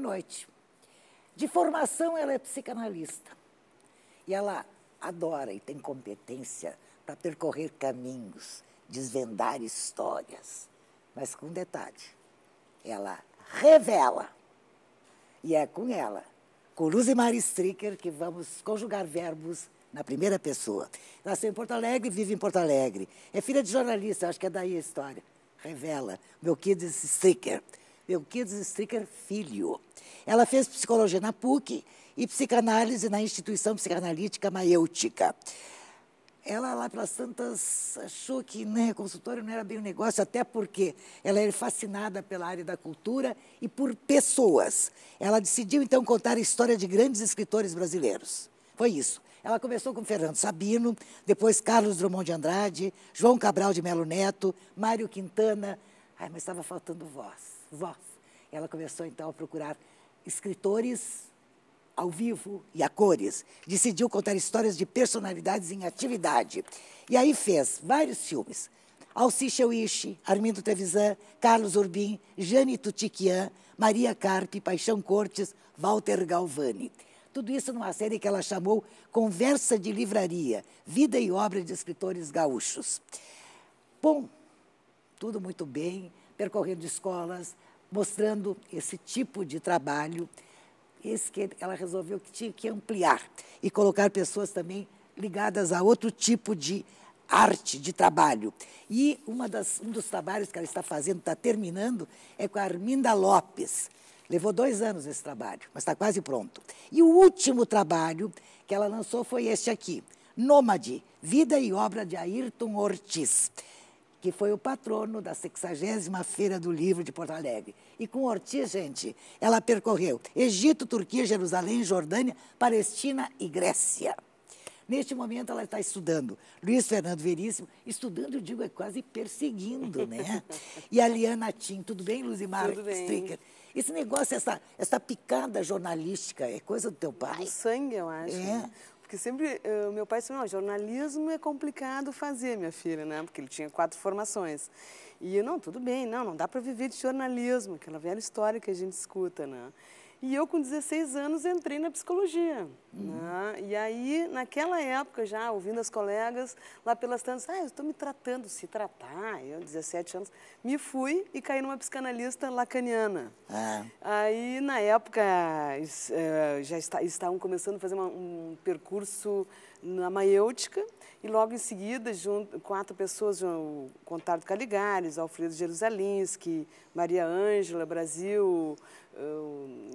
noite. De formação, ela é psicanalista. E ela adora e tem competência para percorrer caminhos, desvendar histórias. Mas com detalhe, ela revela. E é com ela, com Luzimar Stricher, que vamos conjugar verbos na primeira pessoa. Nasceu em Porto Alegre, vive em Porto Alegre. É filha de jornalista, acho que é daí a história. Revela, meu Kids Stricher filho. Ela fez psicologia na PUC e psicanálise na Instituição Psicanalítica Maieutica. Ela, lá pelas tantas, achou que, né, consultório não era bem um negócio, até porque ela era fascinada pela área da cultura e por pessoas. Ela decidiu, então, contar a história de grandes escritores brasileiros. Foi isso. Ela começou com Fernando Sabino, depois Carlos Drummond de Andrade, João Cabral de Melo Neto, Mário Quintana. Ai, mas estava faltando voz. Ela começou, então, a procurar escritores ao vivo e a cores. Decidiu contar histórias de personalidades em atividade. E aí fez vários filmes. Alcy Cheuiche, Armindo Trevisan, Carlos Urbim, Jane Tutikian, Maria Carpe, Paixão Cortes, Walter Galvani. Tudo isso numa série que ela chamou Conversa de Livraria, Vida e Obra de Escritores Gaúchos. Bom, tudo muito bem, percorrendo escolas, mostrando esse tipo de trabalho. Esse que ela resolveu que tinha que ampliar e colocar pessoas também ligadas a outro tipo de arte, de trabalho. E um dos trabalhos que ela está fazendo, está terminando, é com a Arminda Lopes. Levou 2 anos esse trabalho, mas está quase pronto. E o último trabalho que ela lançou foi este aqui, Nômade, Vida e Obra de Ayrton Ortiz, que foi o patrono da 60ª Feira do Livro de Porto Alegre. E com Ortiz, gente, ela percorreu Egito, Turquia, Jerusalém, Jordânia, Palestina e Grécia. Neste momento, ela está estudando Luiz Fernando Veríssimo. Estudando, eu digo, é quase perseguindo, né? E a Liana Timm. Tudo bem, Luzimar Stricher? Esse negócio, essa picada jornalística, é coisa do teu pai? Do sangue, eu acho. É. Porque sempre, meu pai disse, não, jornalismo é complicado fazer, minha filha, né? Porque ele tinha 4 formações. E eu, não, tudo bem, não dá para viver de jornalismo, aquela velha história que a gente escuta, né? E eu, com 16 anos, entrei na psicologia. Né? E aí, naquela época, já ouvindo as colegas, lá pelas tantas, eu estou me tratando, se tratar, eu, 17 anos, me fui e caí numa psicanalista lacaniana. É. Aí, na época, já estavam começando a fazer um percurso na Maieutica, e logo em seguida, junto, 4 pessoas, o Contardo Caligares, Alfredo Jerusalinski, Maria Ângela, Brasil,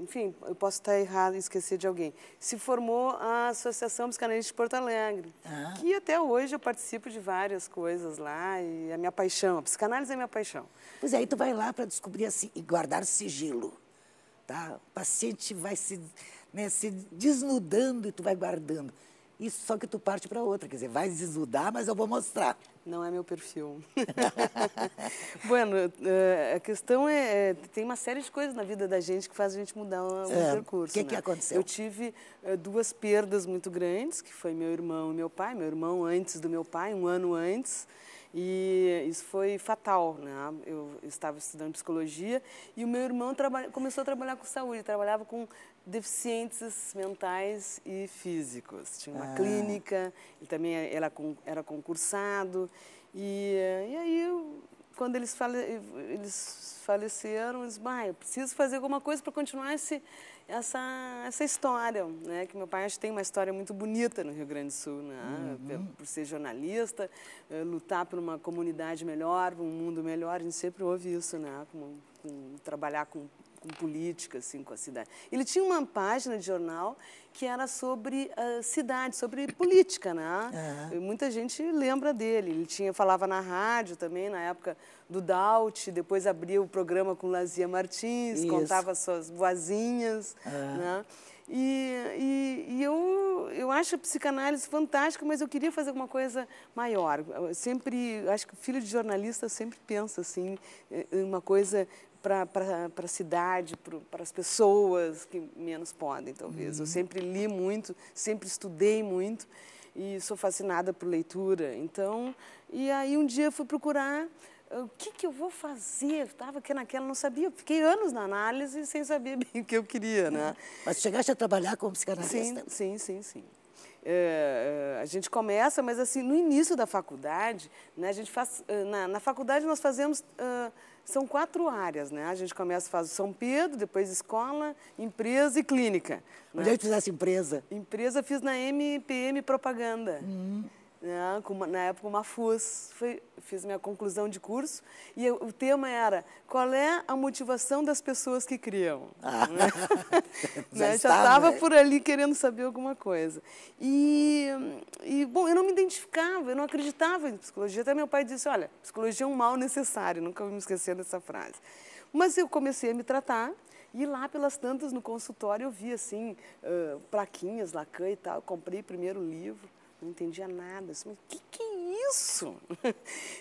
enfim, eu posso estar errado e esquecer de alguém. Se formou a Associação Psicanalística de Porto Alegre, que até hoje eu participo de várias coisas lá, e a minha paixão, a psicanálise é a minha paixão. Pois é, aí tu vai lá para descobrir assim, e guardar sigilo, tá? O paciente vai se desnudando e tu vai guardando. Isso, só que tu parte para outra, quer dizer, vai desnudar, mas eu vou mostrar. Não é meu perfil. Bueno, a questão é, tem uma série de coisas na vida da gente que faz a gente mudar o percurso. O que, né? Que aconteceu? Eu tive 2 perdas muito grandes, que foi meu irmão e meu pai. Meu irmão antes do meu pai, 1 ano antes. E isso foi fatal, né? Eu estava estudando psicologia e o meu irmão começou a trabalhar com saúde, trabalhava com deficientes mentais e físicos. Tinha uma clínica, ele também era concursado. E aí, quando eles faleceram, eu disse, eu preciso fazer alguma coisa para continuar essa história, né? Que meu pai acho que tem uma história muito bonita no Rio Grande do Sul, né? Por ser jornalista, lutar por uma comunidade melhor, por um mundo melhor, a gente sempre ouve isso, né? Trabalhar com política, assim, com a cidade. Ele tinha uma página de jornal que era sobre a cidade, sobre política, né? Muita gente lembra dele. Ele falava na rádio também, na época do Daut, depois abria o programa com Lazia Martins, isso. Contava suas boazinhas, né? E eu acho a psicanálise fantástica, mas eu queria fazer alguma coisa maior. Eu sempre, acho que filho de jornalista sempre pensa, assim, em uma coisa para a cidade, para as pessoas que menos podem, talvez. Eu sempre li muito, sempre estudei muito e sou fascinada por leitura. Então, e aí um dia fui procurar o que que eu vou fazer? Estava aqui naquela, não sabia. Fiquei anos na análise sem saber bem o que eu queria, né? Mas chegaste a trabalhar como psicanalista? Sim, sim, sim, sim. A gente começa, mas assim, no início da faculdade, né, a gente faz, na faculdade nós fazemos, são 4 áreas, né? A gente começa, faz São Pedro, depois escola, empresa e clínica. Onde é que fizesse empresa? Empresa fiz na MPM Propaganda, né, na época uma FUS, fiz minha conclusão de curso e o tema era qual é a motivação das pessoas que criam. Ah. Já estava por ali querendo saber alguma coisa. E, bom, eu não me identificava, eu não acreditava em psicologia. Até meu pai disse, olha, psicologia é um mal necessário, nunca vou me esquecer dessa frase. Mas eu comecei a me tratar e lá pelas tantas no consultório eu vi, assim, plaquinhas, Lacan e tal. Eu comprei o primeiro livro, não entendia nada. Eu disse, mas o que é isso?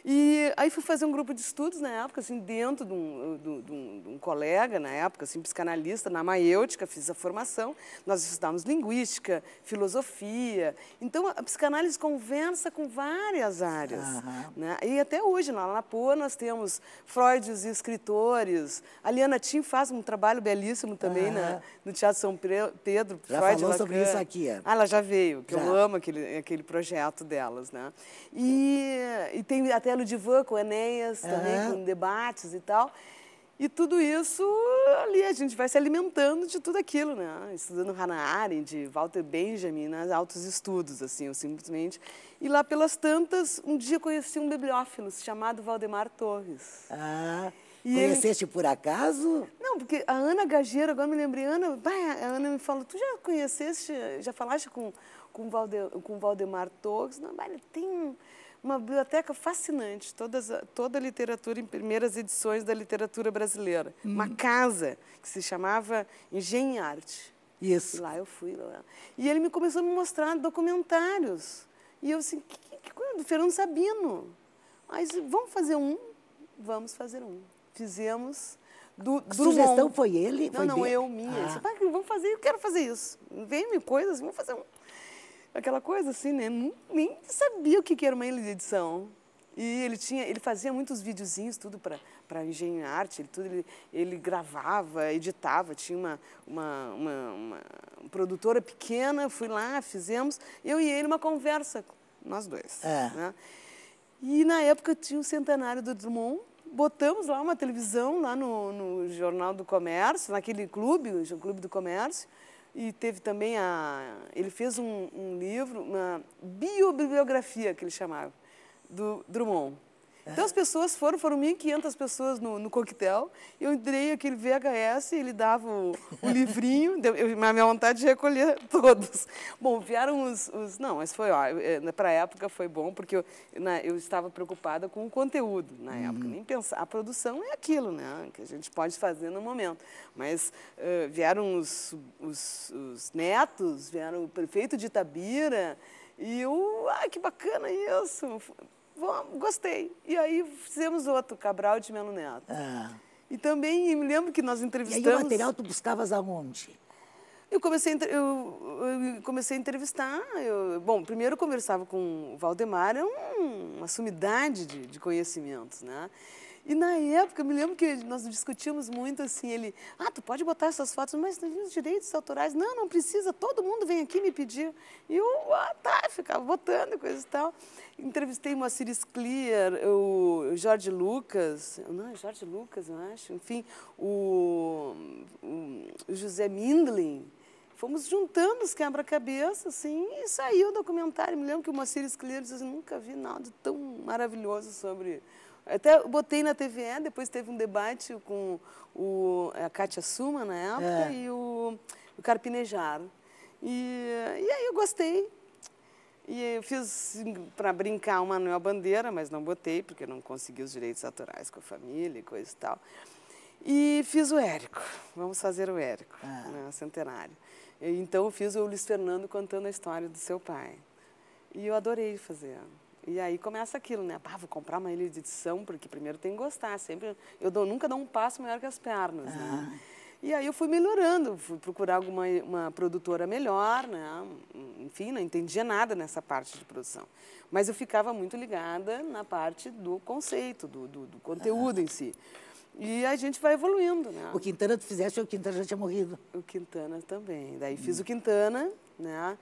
E aí fui fazer um grupo de estudos na época, assim, dentro de um colega, na época, assim, psicanalista, na Maieutica, fiz a formação. Nós estudávamos linguística, filosofia. Então, a psicanálise conversa com várias áreas. Uhum. Né? E até hoje, lá na PUA, nós temos Freuds e escritores. A Liana Timm faz um trabalho belíssimo também, uhum, né? No Teatro São Pedro. Já Freud, falou Lacan sobre isso aqui. É. Ah, ela já veio, que já. Eu amo aquele projeto delas, né? E tem até a Ludivan com Enéas, também, com debates e tal. E tudo isso, ali a gente vai se alimentando de tudo aquilo, né? Estudando Hannah Arendt, de Walter Benjamin, né? Altos estudos, assim, eu simplesmente... E lá pelas tantas, um dia conheci um bibliófilo chamado Valdemar Torres. Ah, e conheceste ele... por acaso? Não, porque a Ana Gageiro, agora me lembrei, a Ana me falou, tu já conheceste, já falaste com Valdemar Torres? Não, ele tem uma biblioteca fascinante, toda a literatura em primeiras edições da literatura brasileira. Uma casa que se chamava Engenho e Arte. Isso. Lá eu fui. E ele me começou a me mostrar documentários. E eu assim, que coisa do Fernando Sabino. Mas vamos fazer um? Vamos fazer um. Fizemos... A sugestão foi ele? Não, não, eu, minha. Ah. Disse, vamos fazer, eu quero fazer isso. Vem-me coisas, vamos fazer um. Aquela coisa assim, né? Nem sabia o que era uma edição. E ele fazia muitos videozinhos, tudo para Engenho e Arte, ele gravava, editava, tinha uma produtora pequena, fui lá, fizemos, eu e ele, uma conversa, nós dois. É. Né? E na época tinha o centenário do Drummond, botamos lá uma televisão, lá no Jornal do Comércio, naquele clube, o Clube do Comércio. E teve também ele fez um livro, uma biobibliografia, que ele chamava, do Drummond. Então as pessoas foram 1.500 pessoas no coquetel, eu entrei aquele VHS, ele dava o livrinho, a minha vontade de recolher todos. Bom, vieram não, mas foi, para a época foi bom, porque eu estava preocupada com o conteúdo na época, nem pensar, a produção é aquilo, né, que a gente pode fazer no momento. Mas vieram os netos, vieram o prefeito de Itabira, e eu, que bacana isso. Gostei. E aí fizemos outro, Cabral de Melo Neto. Ah. E também me lembro que nós entrevistamos... E aí o material tu buscavas aonde? Eu comecei a entrevistar. Bom, primeiro eu conversava com o Valdemar, é uma sumidade de conhecimentos, né? E na época, eu me lembro que nós discutimos muito, assim, ele... tu pode botar essas fotos, mas os direitos autorais... Não, não precisa, todo mundo vem aqui me pedir. E eu, ficava botando coisa e tal. Entrevistei Moacyr Scliar, o Jorge Lucas... Não, é Jorge Lucas, eu acho. Enfim, o José Mindlin. Fomos juntando os quebra-cabeça, assim, e saiu o documentário. Me lembro que o Moacyr Scliar disse, eu nunca vi nada tão maravilhoso sobre... Até botei na TVE, depois teve um debate com a Cátia Suma, na época, e o Carpinejar. E aí eu gostei. E eu fiz, para brincar, o Manuel Bandeira, mas não botei, porque não consegui os direitos autorais com a família e coisa e tal. E fiz o Érico. Vamos fazer o Érico, né, centenário. Então, eu fiz o Luiz Fernando contando a história do seu pai. E eu adorei fazer. E aí começa aquilo, né? Vou comprar uma edição, porque primeiro tem que gostar. Sempre, nunca dou um passo maior que as pernas, né? E aí eu fui melhorando, fui procurar uma produtora melhor, né? Enfim, não entendia nada nessa parte de produção. Mas eu ficava muito ligada na parte do conceito, do conteúdo em si. E a gente vai evoluindo, né? O Quintana tu fizeste, o Quintana já tinha morrido. O Quintana também. Daí fiz o Quintana, né?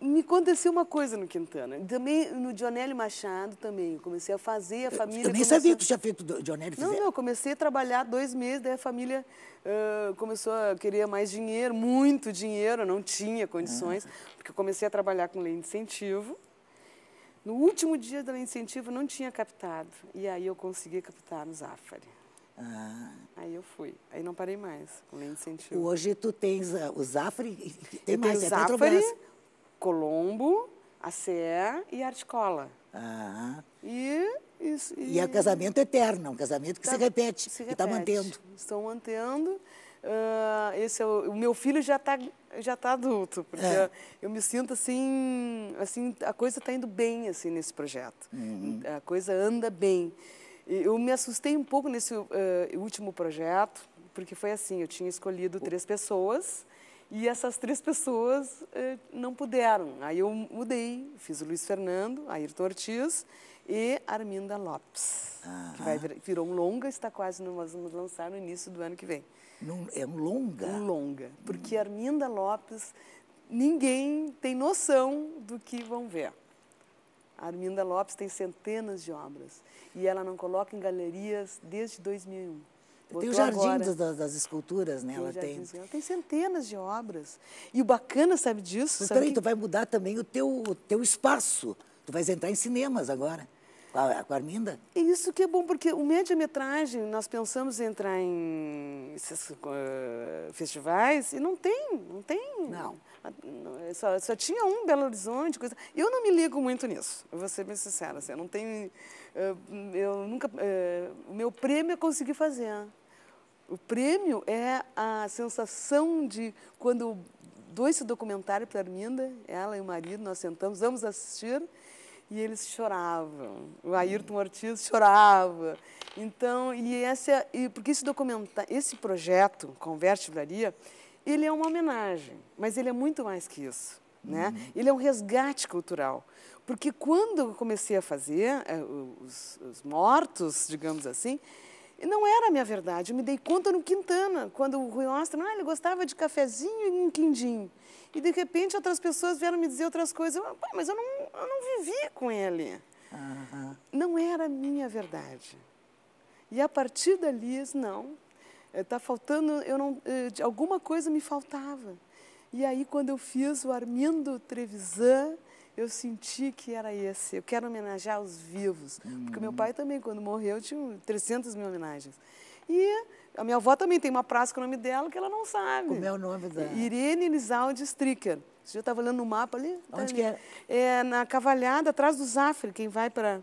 Me aconteceu uma coisa no Quintana. Também no Dyonélio Machado também. Comecei a fazer a família... Eu nem sabia que tu tinha feito o Dyonélio. Não, eu comecei a trabalhar 2 meses, daí a família começou a querer mais dinheiro, muito dinheiro, eu não tinha condições, porque eu comecei a trabalhar com lei de incentivo. No último dia da lei de incentivo, eu não tinha captado. E aí eu consegui captar no Zaffari. Aí eu fui. Aí não parei mais com lei de incentivo. Hoje tu tens o Zaffari... Tem mais, é Zaffari, Colombo, a CE e a Articola. E é casamento eterno, um casamento que tá, se repete. E está mantendo. Estão mantendo. Esse é o meu filho já tá adulto, porque eu me sinto assim, a coisa está indo bem assim nesse projeto. A coisa anda bem. Eu me assustei um pouco nesse último projeto, porque foi assim, eu tinha escolhido 3 pessoas. E essas 3 pessoas não puderam. Aí eu mudei, fiz o Luiz Fernando, Ayrton Ortiz e Arminda Lopes, que virou um longa, está quase, nós vamos lançar no início do ano que vem. É um longa? Um longa, porque Arminda Lopes, ninguém tem noção do que vão ver. A Arminda Lopes tem centenas de obras e ela não coloca em galerias desde 2001. Tem o jardim das esculturas, né? Ela tem centenas de obras. E o bacana, sabe disso? Mas peraí, tu vai mudar também o teu espaço. Tu vais entrar em cinemas agora, com a Arminda. E isso que é bom, porque o média-metragem, nós pensamos em entrar em esses, festivais, e não tem. Só tinha um Belo Horizonte, coisa. Eu não me ligo muito nisso, eu vou ser bem sincera, assim, eu não tenho... O meu prêmio é conseguir fazer. O prêmio é a sensação de quando eu dou esse documentário para a Arminda, ela e o marido, nós sentamos, vamos assistir, e eles choravam. O Ayrton Ortiz chorava. Então, porque esse documentário, esse projeto, Conversa de Livraria, ele é uma homenagem, mas ele é muito mais que isso, né? Ele é um resgate cultural. Porque quando eu comecei a fazer os mortos, digamos assim, não era a minha verdade. Eu me dei conta no Quintana, quando o Rui Ostra, ele gostava de cafezinho e um quindim. E, de repente, outras pessoas vieram me dizer outras coisas. Mas eu não vivia com ele. Não era a minha verdade. E, a partir dali, não. Está faltando... alguma coisa me faltava. E aí, quando eu fiz o Armindo Trevisan... Eu senti que era esse. Eu quero homenagear os vivos. Porque meu pai também, quando morreu, tinha 300 mil homenagens. E a minha avó também tem uma praça com o nome dela que ela não sabe. Como é o nome dela? Irene Lisalde Stricher. Você já estava olhando no mapa ali? Onde que é? É na Cavalhada, atrás do Zaffari. Quem vai para...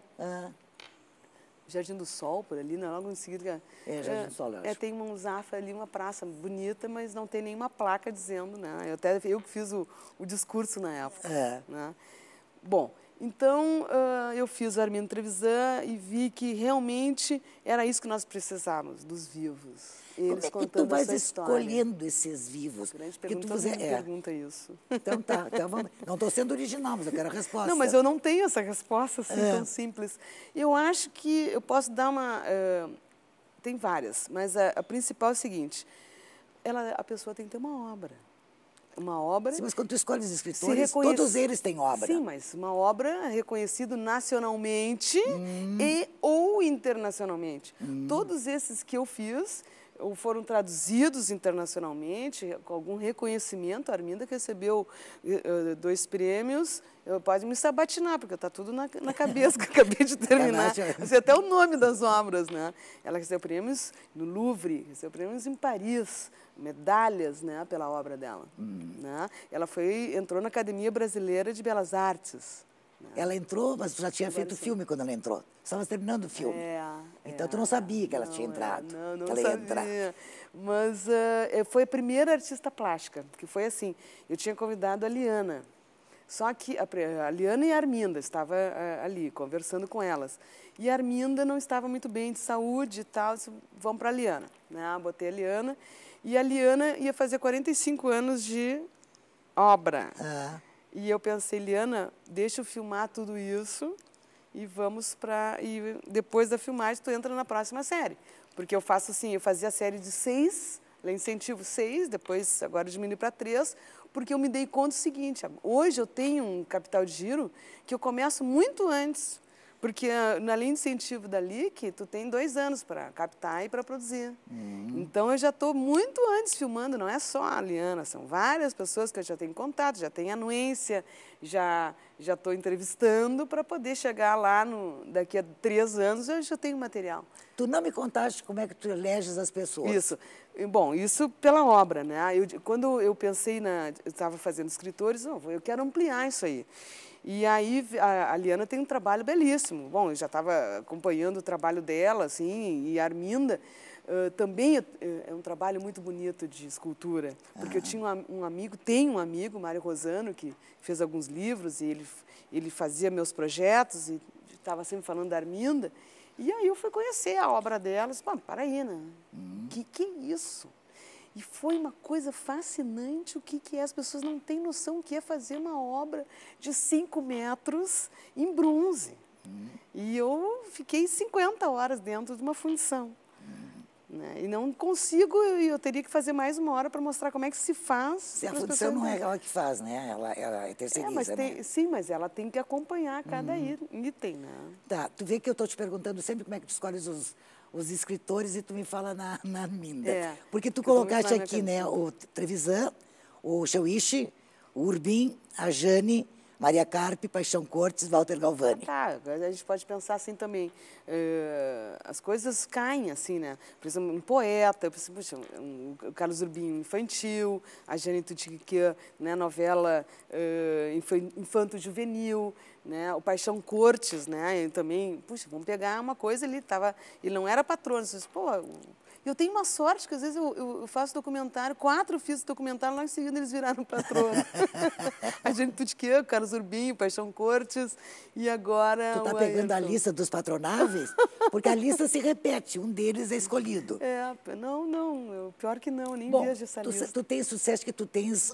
Jardim do Sol, por ali, não, logo em seguida... Jardim do Sol, eu acho. Tem um Zaffari ali, uma praça bonita, mas não tem nenhuma placa dizendo, né? Eu que fiz o discurso na época, né? Bom, então eu fiz o Armindo Trevisan e vi que realmente era isso que nós precisávamos, dos vivos. Eles contando a sua história. Como é que tu vais escolhendo esses vivos? Grande pergunta, pergunta isso. Então tá, vamos. Não estou sendo original, mas eu quero a resposta. Não, mas eu não tenho essa resposta assim, tão simples. Eu acho que eu posso dar uma... tem várias, mas a principal é o seguinte, a pessoa tem que ter uma obra. Uma obra... Sim, mas quando tu escolhe os escritores, todos eles têm obra. Sim, mas uma obra reconhecida nacionalmente e ou internacionalmente. Todos esses que eu fiz ou foram traduzidos internacionalmente, com algum reconhecimento. A Arminda recebeu 2 prêmios. Pode me sabatinar, porque está tudo na cabeça, que eu acabei de terminar. Assim, até o nome das obras, né? Ela recebeu prêmios no Louvre, recebeu prêmios em Paris, medalhas, né, pela obra dela. Né? Ela entrou na Academia Brasileira de Belas Artes. Né? Ela entrou, mas tu já tinha feito filme quando ela entrou. Estava terminando o filme. Então tu não sabia que ela tinha entrado. Não, que ela sabia. Mas foi a primeira artista plástica, que foi assim, eu tinha convidado a Liana Só que a Liana e a Arminda estavam ali, conversando com elas. E a Arminda não estava muito bem de saúde e tal, disse, vamos para a Liana. Né? Botei a Liana. E a Liana ia fazer 45 anos de obra. É. E eu pensei, Liana, deixa eu filmar tudo isso e vamos para... E depois da filmagem, tu entra na próxima série. Porque eu faço assim, eu fazia a série de 6, lá incentivo 6, depois agora diminui para 3... Porque eu me dei conta do seguinte, hoje eu tenho um capital de giro que eu começo muito antes, porque na linha de incentivo da LIC, tu tem 2 anos para captar e para produzir. Então, eu já estou muito antes filmando, não é só a Liana, são várias pessoas que eu já tenho contato, já tenho anuência, já estou entrevistando para poder chegar lá, daqui a 3 anos, eu já tenho material. Tu não me contaste como é que tu eleges as pessoas. Isso. Bom, isso pela obra, né? Quando eu pensei, eu estava fazendo escritores, eu quero ampliar isso aí. E aí a Liana tem um trabalho belíssimo. Bom, eu já estava acompanhando o trabalho dela, assim, e a Arminda também é um trabalho muito bonito de escultura. Porque eu tinha tenho um amigo, Mário Rosano, que fez alguns livros e ele fazia meus projetos e estava sempre falando da Arminda. E aí eu fui conhecer a obra dela, disse, mano, para aí, né? Que é isso? E foi uma coisa fascinante o que é. As pessoas não têm noção o que é fazer uma obra de 5 metros em bronze. E eu fiquei 50 horas dentro de uma fundição. Né? E não consigo, eu teria que fazer mais uma hora para mostrar como é que se faz. Se a fundição não é ela que faz, né? Ela é terceiriza, né? Sim, mas ela tem que acompanhar cada item, né? Tá, tu vê que eu estou te perguntando sempre como é que tu escolhes os escritores e tu me fala na Arminda. É, porque tu colocaste aqui, né, o Trevisan, o Cheuiche, o Urbim, a Jane... Maria Carpe, Paixão Cortes, Walter Galvani. Ah, tá, a gente pode pensar assim também. As coisas caem assim, né? Por exemplo, um poeta, por exemplo, o Carlos Urbim infantil, a Jane Tutikian, né, novela infanto-juvenil, né? O Paixão Cortes, né? Eu também, puxa, vamos pegar uma coisa ali, ele não era patrono, eu disse, pô... Eu tenho uma sorte que, às vezes, eu faço documentário, 4 fiz documentário, lá em seguida eles viraram patrono. A Jane Tutiquian, Carlos Urbim, Paixão Cortes, e agora... Tu tá pegando a lista dos patronáveis? Porque a lista se repete, um deles é escolhido. É, não, pior que não, nem vejo essa lista. Tu tens sucesso que tu tens,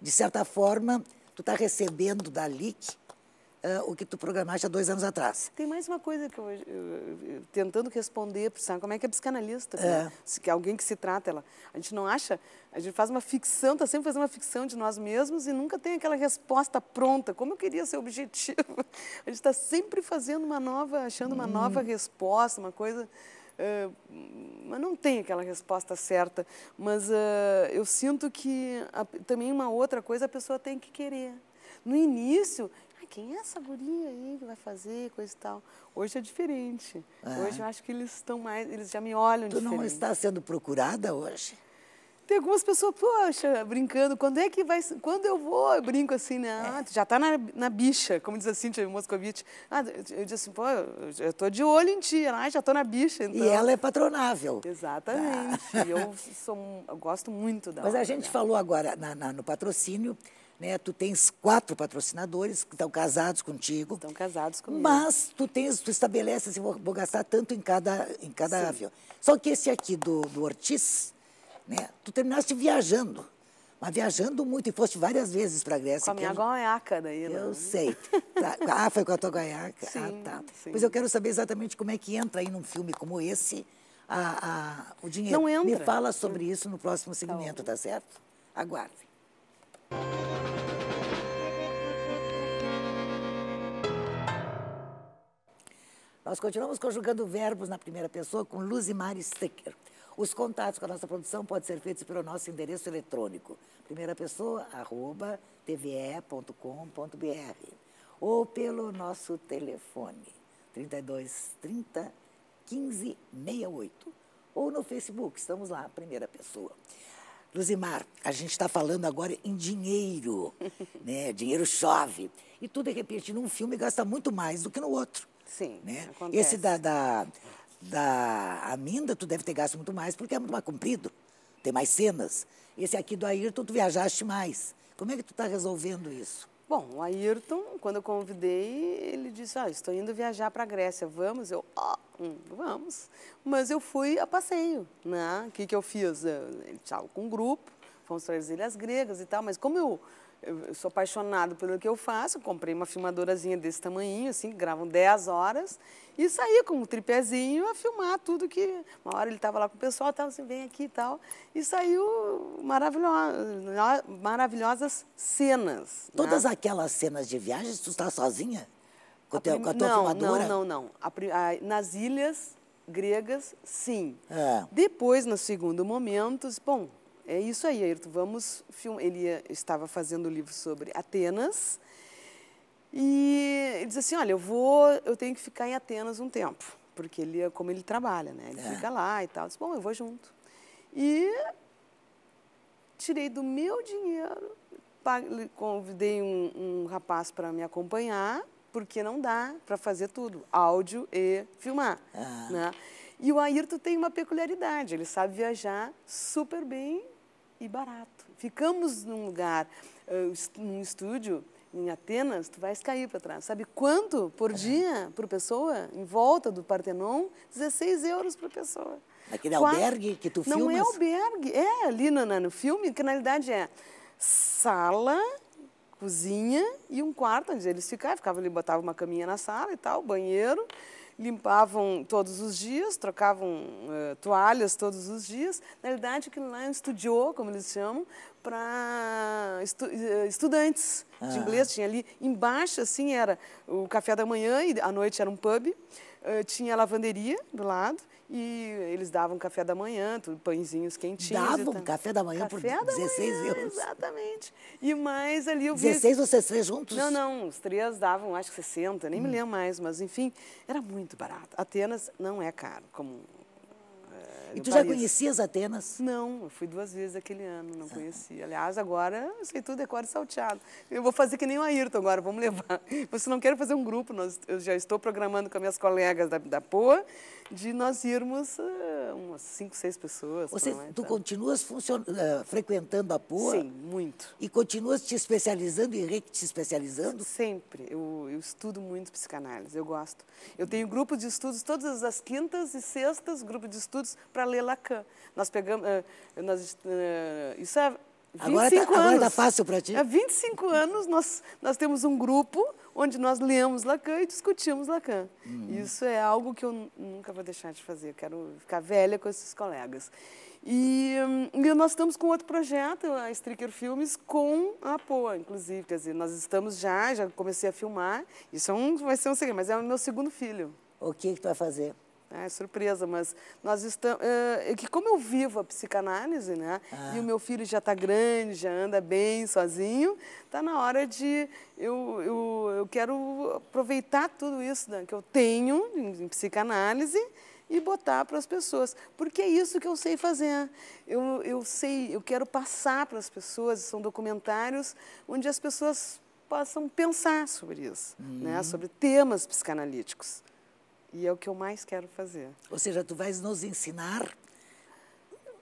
de certa forma, tu tá recebendo da LIC... o que tu programaste há 2 anos atrás. Tem mais uma coisa que eu tentando responder, sabe, como é que é psicanalista, né? Que é alguém que se trata, a gente não acha, a gente faz uma ficção, tá sempre fazendo uma ficção de nós mesmos e nunca tem aquela resposta pronta, como eu queria ser objetivo. A gente tá sempre fazendo uma nova, achando uma nova resposta, uma coisa... mas não tem aquela resposta certa, mas eu sinto que também uma outra coisa a pessoa tem que querer. No início... Quem é essa guria aí que vai fazer, coisa e tal? Hoje é diferente. Hoje eu acho que eles estão mais... Eles já me olham diferente. Tu não está sendo procurada hoje? Tem algumas pessoas, poxa, brincando. Quando é que vai... Quando eu vou, eu brinco assim, né? Ah, tu já está na bicha, como diz assim, Cíntia Moscovitch. Ah, eu disse assim, pô, eu estou de olho em ti. Ah, já estou na bicha, então. E ela é patronável. Exatamente. Tá. Eu gosto muito da... Mas a gente falou agora no patrocínio... Né, tu tens 4 patrocinadores que estão casados contigo. Estão casados comigo. Mas tu estabelece assim, vou gastar tanto em cada avião. Só que esse aqui do Ortiz, né, tu terminaste viajando. Mas viajando muito e foste várias vezes para a Grécia. Com a minha goiaca daí. Não. Eu sei. Ah, foi com a tua goiaca? Sim, ah, tá. Sim. Pois eu quero saber exatamente como é que entra aí num filme como esse o dinheiro. Não entra. Me fala sobre isso no próximo segmento, tá certo? Aguarde. Nós continuamos conjugando verbos na primeira pessoa com Luzimar Stricher. Os contatos com a nossa produção podem ser feitos pelo nosso endereço eletrônico primeirapessoa@tve.com.br ou pelo nosso telefone 32 30 15 68 ou no Facebook, estamos lá, Primeira Pessoa. Luzimar, a gente está falando agora em dinheiro, né? Dinheiro chove. E tu, de repente, num filme gasta muito mais do que no outro. Sim, né? Acontece. Esse da Arminda, tu deve ter gasto muito mais, porque é muito mais comprido, tem mais cenas. Esse aqui do Ayrton, tu viajaste mais. Como é que tu está resolvendo isso? Bom, o Ayrton, quando eu convidei, ele disse, ah, estou indo viajar para a Grécia, vamos? Eu, vamos. Mas eu fui a passeio, né? O que eu fiz? Ele estava com um grupo, fomos para as Ilhas Gregas e tal, mas como eu sou apaixonado pelo que eu faço, eu comprei uma filmadorazinha desse tamanhinho, assim, que gravam 10 horas, e saí com um tripézinho a filmar tudo que... Uma hora ele estava lá com o pessoal, estava assim, vem aqui e tal, e saiu maravilhosas cenas. Todas, né? Aquelas cenas de viagens, tu está sozinha? Com a tua filmadora? Não. Nas Ilhas Gregas, sim. É. Depois, no segundo momento, bom... É isso aí, Ayrton. Vamos filmar. Ele estava fazendo o livro sobre Atenas e ele disse assim, olha, eu tenho que ficar em Atenas um tempo, porque ele, como ele trabalha, né? Ele fica lá e tal. Eu disse, bom, eu vou junto. E tirei do meu dinheiro, convidei um rapaz para me acompanhar, porque não dá para fazer tudo, áudio e filmar, né? E o Ayrton tem uma peculiaridade, ele sabe viajar super bem e barato. Ficamos num lugar, num estúdio, em Atenas, tu vais cair para trás. Sabe quanto por dia, por pessoa, em volta do Partenon? 16 euros por pessoa. Naquele albergue que tu filmas? Não é albergue, é ali no filme, que na realidade é sala, cozinha e um quarto onde eles ficavam, ele botava uma caminha na sala e tal, banheiro. Limpavam todos os dias, trocavam toalhas todos os dias. Na realidade, aquilo lá é um estúdio, como eles chamam, para estudantes de inglês. Tinha ali embaixo, assim, era o café da manhã e à noite era um pub. Tinha a lavanderia do lado e eles davam café da manhã, pãezinhos quentinhos. Davam café da manhã por 16 euros. Exatamente. E mais ali eu vi... 16 ou 16 juntos? Não, os três davam, acho que 60, nem me lembro mais, mas enfim, era muito barato. Atenas não é caro, como... E tu já conhecias Atenas? Não, eu fui 2 vezes aquele ano, não conhecia. Aliás, agora eu sei tudo, decoro salteado. Eu vou fazer que nem o Ayrton agora, vamos levar. Você não quer fazer um grupo, eu já estou programando com as minhas colegas da POA, de nós irmos umas 5, 6 pessoas. Tu continuas frequentando a POA? Sim, muito. E continuas te especializando e te especializando? Sempre. Eu estudo muito psicanálise, eu gosto. Eu tenho grupo de estudos todas as quintas e sextas, grupo de estudos para ler Lacan. Nós pegamos... isso é 25 anos. Agora tá fácil para ti. Há 25 anos nós temos um grupo onde nós lemos Lacan e discutimos Lacan. Isso é algo que eu nunca vou deixar de fazer. Eu quero ficar velha com esses colegas. E nós estamos com outro projeto, a Stricher Filmes, com a POA, inclusive. Quer dizer, nós estamos já comecei a filmar. Isso vai ser um segredo, mas é o meu segundo filho. O que tu vai fazer? É surpresa, mas nós estamos... que como eu vivo a psicanálise, né? E o meu filho já está grande, já anda bem, sozinho, está na hora de... Eu quero aproveitar tudo isso, né, que eu tenho em psicanálise e botar para as pessoas. Porque é isso que eu sei fazer. Eu quero passar para as pessoas, são documentários onde as pessoas possam pensar sobre isso, né? Sobre temas psicanalíticos. E é o que eu mais quero fazer. Ou seja, tu vais nos ensinar?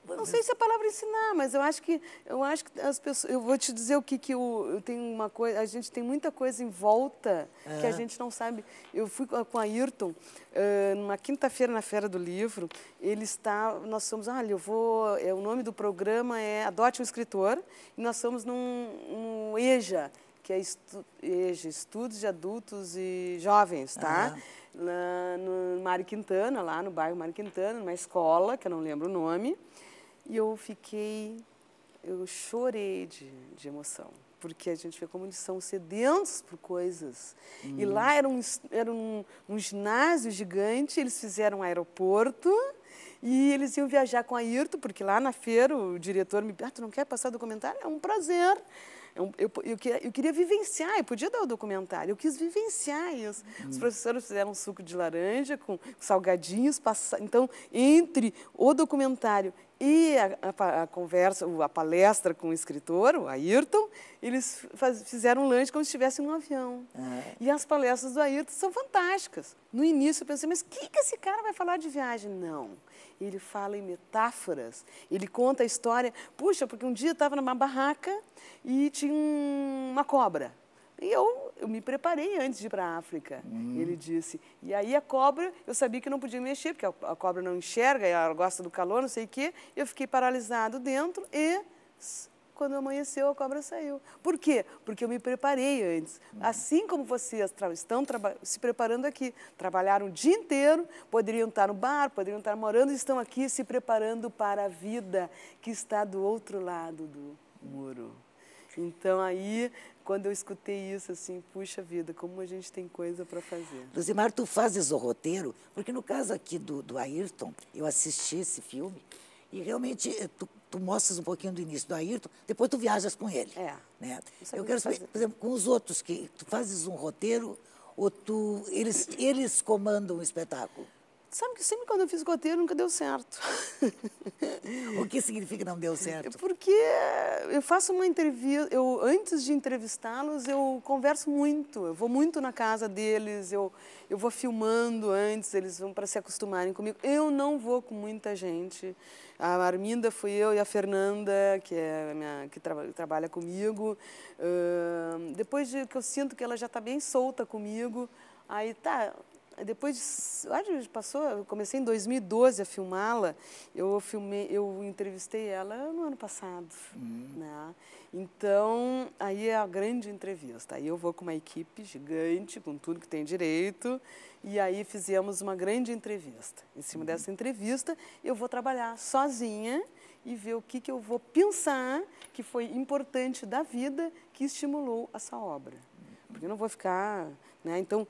Não sei se é a palavra ensinar, mas eu acho que as pessoas... Eu vou te dizer o que eu tenho uma coisa... A gente tem muita coisa em volta que a gente não sabe. Eu fui com a Ayrton, numa quinta-feira na Feira do Livro, nós fomos, olha, o nome do programa é Adote um Escritor, e nós fomos num EJA, que é Estudos de Adultos e Jovens, tá? No Mário Quintana, lá no bairro Mário Quintana, numa escola, que eu não lembro o nome. E eu chorei de emoção, porque a gente vê como eles são sedentos por coisas. E lá era um ginásio gigante, eles fizeram um aeroporto, e eles iam viajar com a Ayrton, porque lá na feira o diretor me disse, tu não quer passar documentário? É um prazer. Eu queria vivenciar, eu podia dar o documentário, eu quis vivenciar isso. Os professores fizeram um suco de laranja com salgadinhos, então, entre o documentário e a conversa, a palestra com o escritor, o Ayrton, eles fizeram um lanche como se estivessem num avião. E as palestras do Ayrton são fantásticas. No início eu pensei, mas o que esse cara vai falar de viagem? Não, ele fala em metáforas, ele conta a história. Puxa, porque um dia eu estava numa barraca e tinha uma cobra. E eu me preparei antes de ir para a África, ele disse. E aí a cobra, eu sabia que não podia mexer, porque a cobra não enxerga, ela gosta do calor, não sei o quê. Eu fiquei paralisado dentro e, quando amanheceu, a cobra saiu. Por quê? Porque eu me preparei antes. Assim como vocês estão se preparando aqui, trabalharam o dia inteiro, poderiam estar no bar, poderiam estar morando, estão aqui se preparando para a vida que está do outro lado do muro. Então, aí, quando eu escutei isso, assim, puxa vida, como a gente tem coisa para fazer. Luzimar, tu fazes o roteiro, porque no caso aqui do Ayrton, eu assisti esse filme e realmente tu mostras um pouquinho do início do Ayrton, depois tu viajas com ele. É. Né? Eu quero saber, por exemplo, com os outros, que tu fazes um roteiro ou eles comandam o espetáculo? Sabe que sempre quando eu fiz roteiro, nunca deu certo. O que significa não deu certo? Porque eu faço uma entrevista, antes de entrevistá-los, eu converso muito, eu vou muito na casa deles, eu vou filmando antes, eles vão para se acostumarem comigo. Eu não vou com muita gente. A Arminda fui eu e a Fernanda, que é trabalha comigo. Depois que eu sinto que ela já está bem solta comigo, aí tá... Depois de... eu comecei em 2012 a filmá-la, eu entrevistei ela no ano passado. Né? Então, aí é a grande entrevista. Aí eu vou com uma equipe gigante, com tudo que tem direito, e aí fizemos uma grande entrevista. Em cima dessa entrevista, eu vou trabalhar sozinha e ver o que eu vou pensar que foi importante da vida que estimulou essa obra. Porque eu não vou ficar... Né? Então...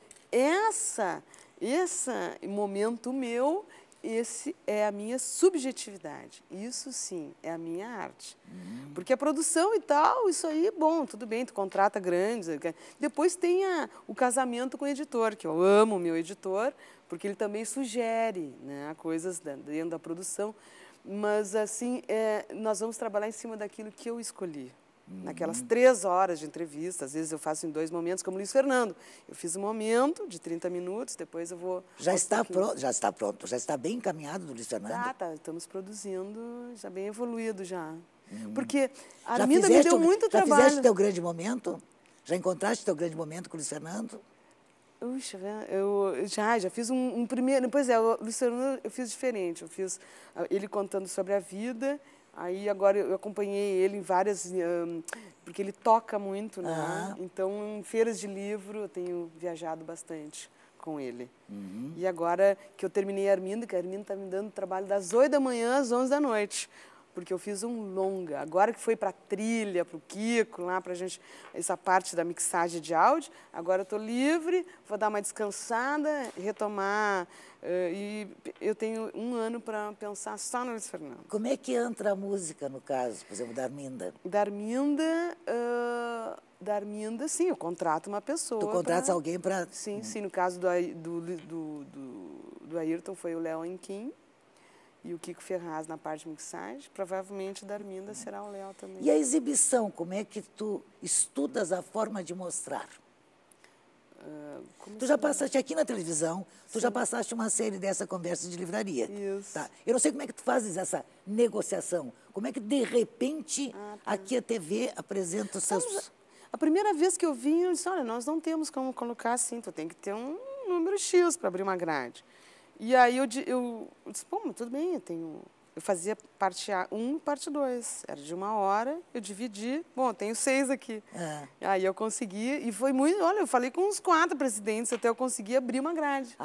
Esse momento meu, esse é a minha subjetividade. Isso sim, é a minha arte. Porque a produção e tal, isso aí, bom, tudo bem, tu contrata grandes. Depois tem o casamento com o editor, que eu amo o meu editor, porque ele também sugere, né, coisas dentro da produção. Mas assim, nós vamos trabalhar em cima daquilo que eu escolhi. Naquelas 3 horas de entrevista, às vezes eu faço em 2 momentos, como Luiz Fernando. Eu fiz um momento de 30 minutos, depois eu vou... Já está pronto, já está bem encaminhado do Luiz Fernando? Estamos produzindo, já bem evoluído já. Porque a Arminda me deu muito trabalho. Já fizeste teu grande momento? Já encontraste teu grande momento com o Luiz Fernando? Puxa, eu já fiz um primeiro... Pois é, o Luiz Fernando eu fiz diferente, eu fiz ele contando sobre a vida... Aí agora eu acompanhei ele em várias, porque ele toca muito, né? Então, em feiras de livro, eu tenho viajado bastante com ele. E agora que eu terminei a Arminda, que a Arminda está me dando trabalho das 8 da manhã às 11 da noite, porque eu fiz um longa. Agora que foi para a trilha, para o Kiko, lá para a gente, essa parte da mixagem de áudio, agora eu estou livre, vou dar uma descansada, retomar. E eu tenho 1 ano para pensar só no Luiz Fernando. Como é que entra a música, no caso, por exemplo, da Arminda? Da Arminda, sim, eu contrato uma pessoa. Tu contratas alguém para... Sim, no caso do Ayrton foi o Léo Anquim. E o Kiko Ferraz na parte de mixagem, provavelmente da Arminda será o Léo também. E a exibição, como é que tu estudas a forma de mostrar? Tu já passaste aqui na televisão, tu já passaste uma série dessa Conversa de Livraria. Isso. Tá? Eu não sei como é que tu fazes essa negociação, como é que de repente aqui a TV apresenta os seus... A primeira vez que eu vim, eu disse, olha, nós não temos como colocar assim, tu tem que ter um número X para abrir uma grade. E aí eu disse, pô, tudo bem, eu fazia parte A1 e parte 2. Era de 1 hora, eu dividi, bom, eu tenho 6 aqui. Aí eu consegui, e foi muito, olha, eu falei com uns 4 presidentes até eu conseguir abrir uma grade.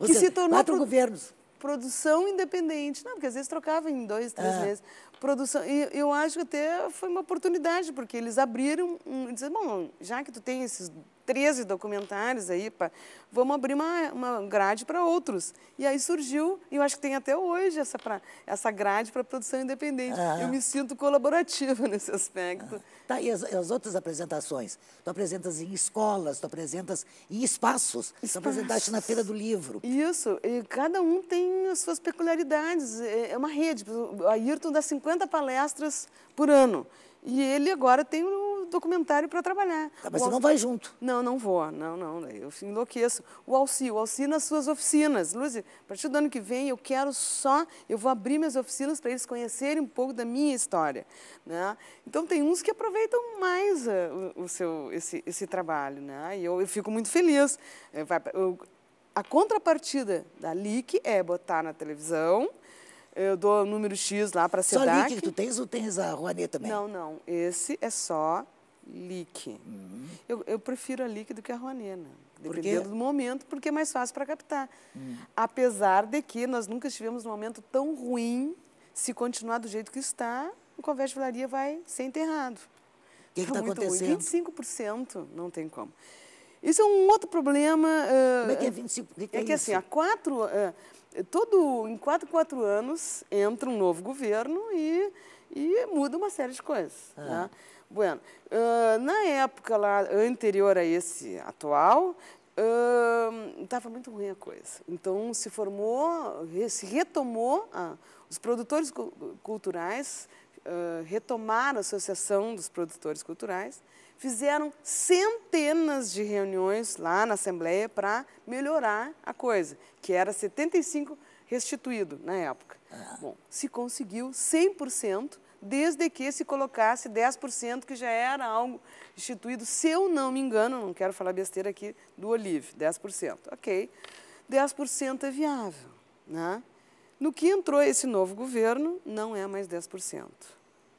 Ou seja, se tornou 4 governos. Produção independente. Não, porque às vezes trocava em 2, 3 meses. Produção, e eu acho que até foi uma oportunidade, porque eles abriram, disseram, bom, já que tu tem esses 13 documentários aí, vamos abrir uma grade para outros. E aí surgiu, e eu acho que tem até hoje essa grade para produção independente. Eu me sinto colaborativa nesse aspecto. Tá, e as outras apresentações? Tu apresentas em escolas, tu apresentas em espaços. Tu apresentaste na Feira do Livro. Isso, e cada um tem as suas peculiaridades. É uma rede. O Ayrton dá 50 palestras por ano. E ele agora tem um documentário para trabalhar. Tá, mas você não vai junto? Não, não vou. Não, não. Eu enlouqueço. O Alcy nas suas oficinas. Luiz, a partir do ano que vem eu quero só... Eu vou abrir minhas oficinas para eles conhecerem um pouco da minha história. Né? Então tem uns que aproveitam mais esse trabalho. Né? E eu fico muito feliz. A contrapartida da LIC é botar na televisão... Eu dou o número X lá para a SEDAC. Só LIC que tu tens ou tens a Rouanet também? Não, não. Esse é só LIC. Eu prefiro a LIC do que a Rouanet, né? Dependendo do momento, porque é mais fácil para captar. Apesar de que nós nunca estivemos num momento tão ruim, se continuar do jeito que está, o Conversa de Livraria vai ser enterrado. O que está acontecendo? Ruim. 25% não tem como. Isso é um outro problema. Como é que é 25%? É que assim, há quatro... em 4 anos entra um novo governo e muda uma série de coisas. Né? Bueno, na época lá, anterior a esse atual, estava muito ruim a coisa. Então se formou, se retomou, os produtores culturais retomaram a Associação dos Produtores Culturais, fizeram centenas de reuniões lá na Assembleia para melhorar a coisa, que era 75% restituído na época. Bom, se conseguiu 100%, desde que se colocasse 10%, que já era algo restituído, se eu não me engano, não quero falar besteira aqui, do Olive, 10%. Ok, 10% é viável. Né? No que entrou esse novo governo, não é mais 10%.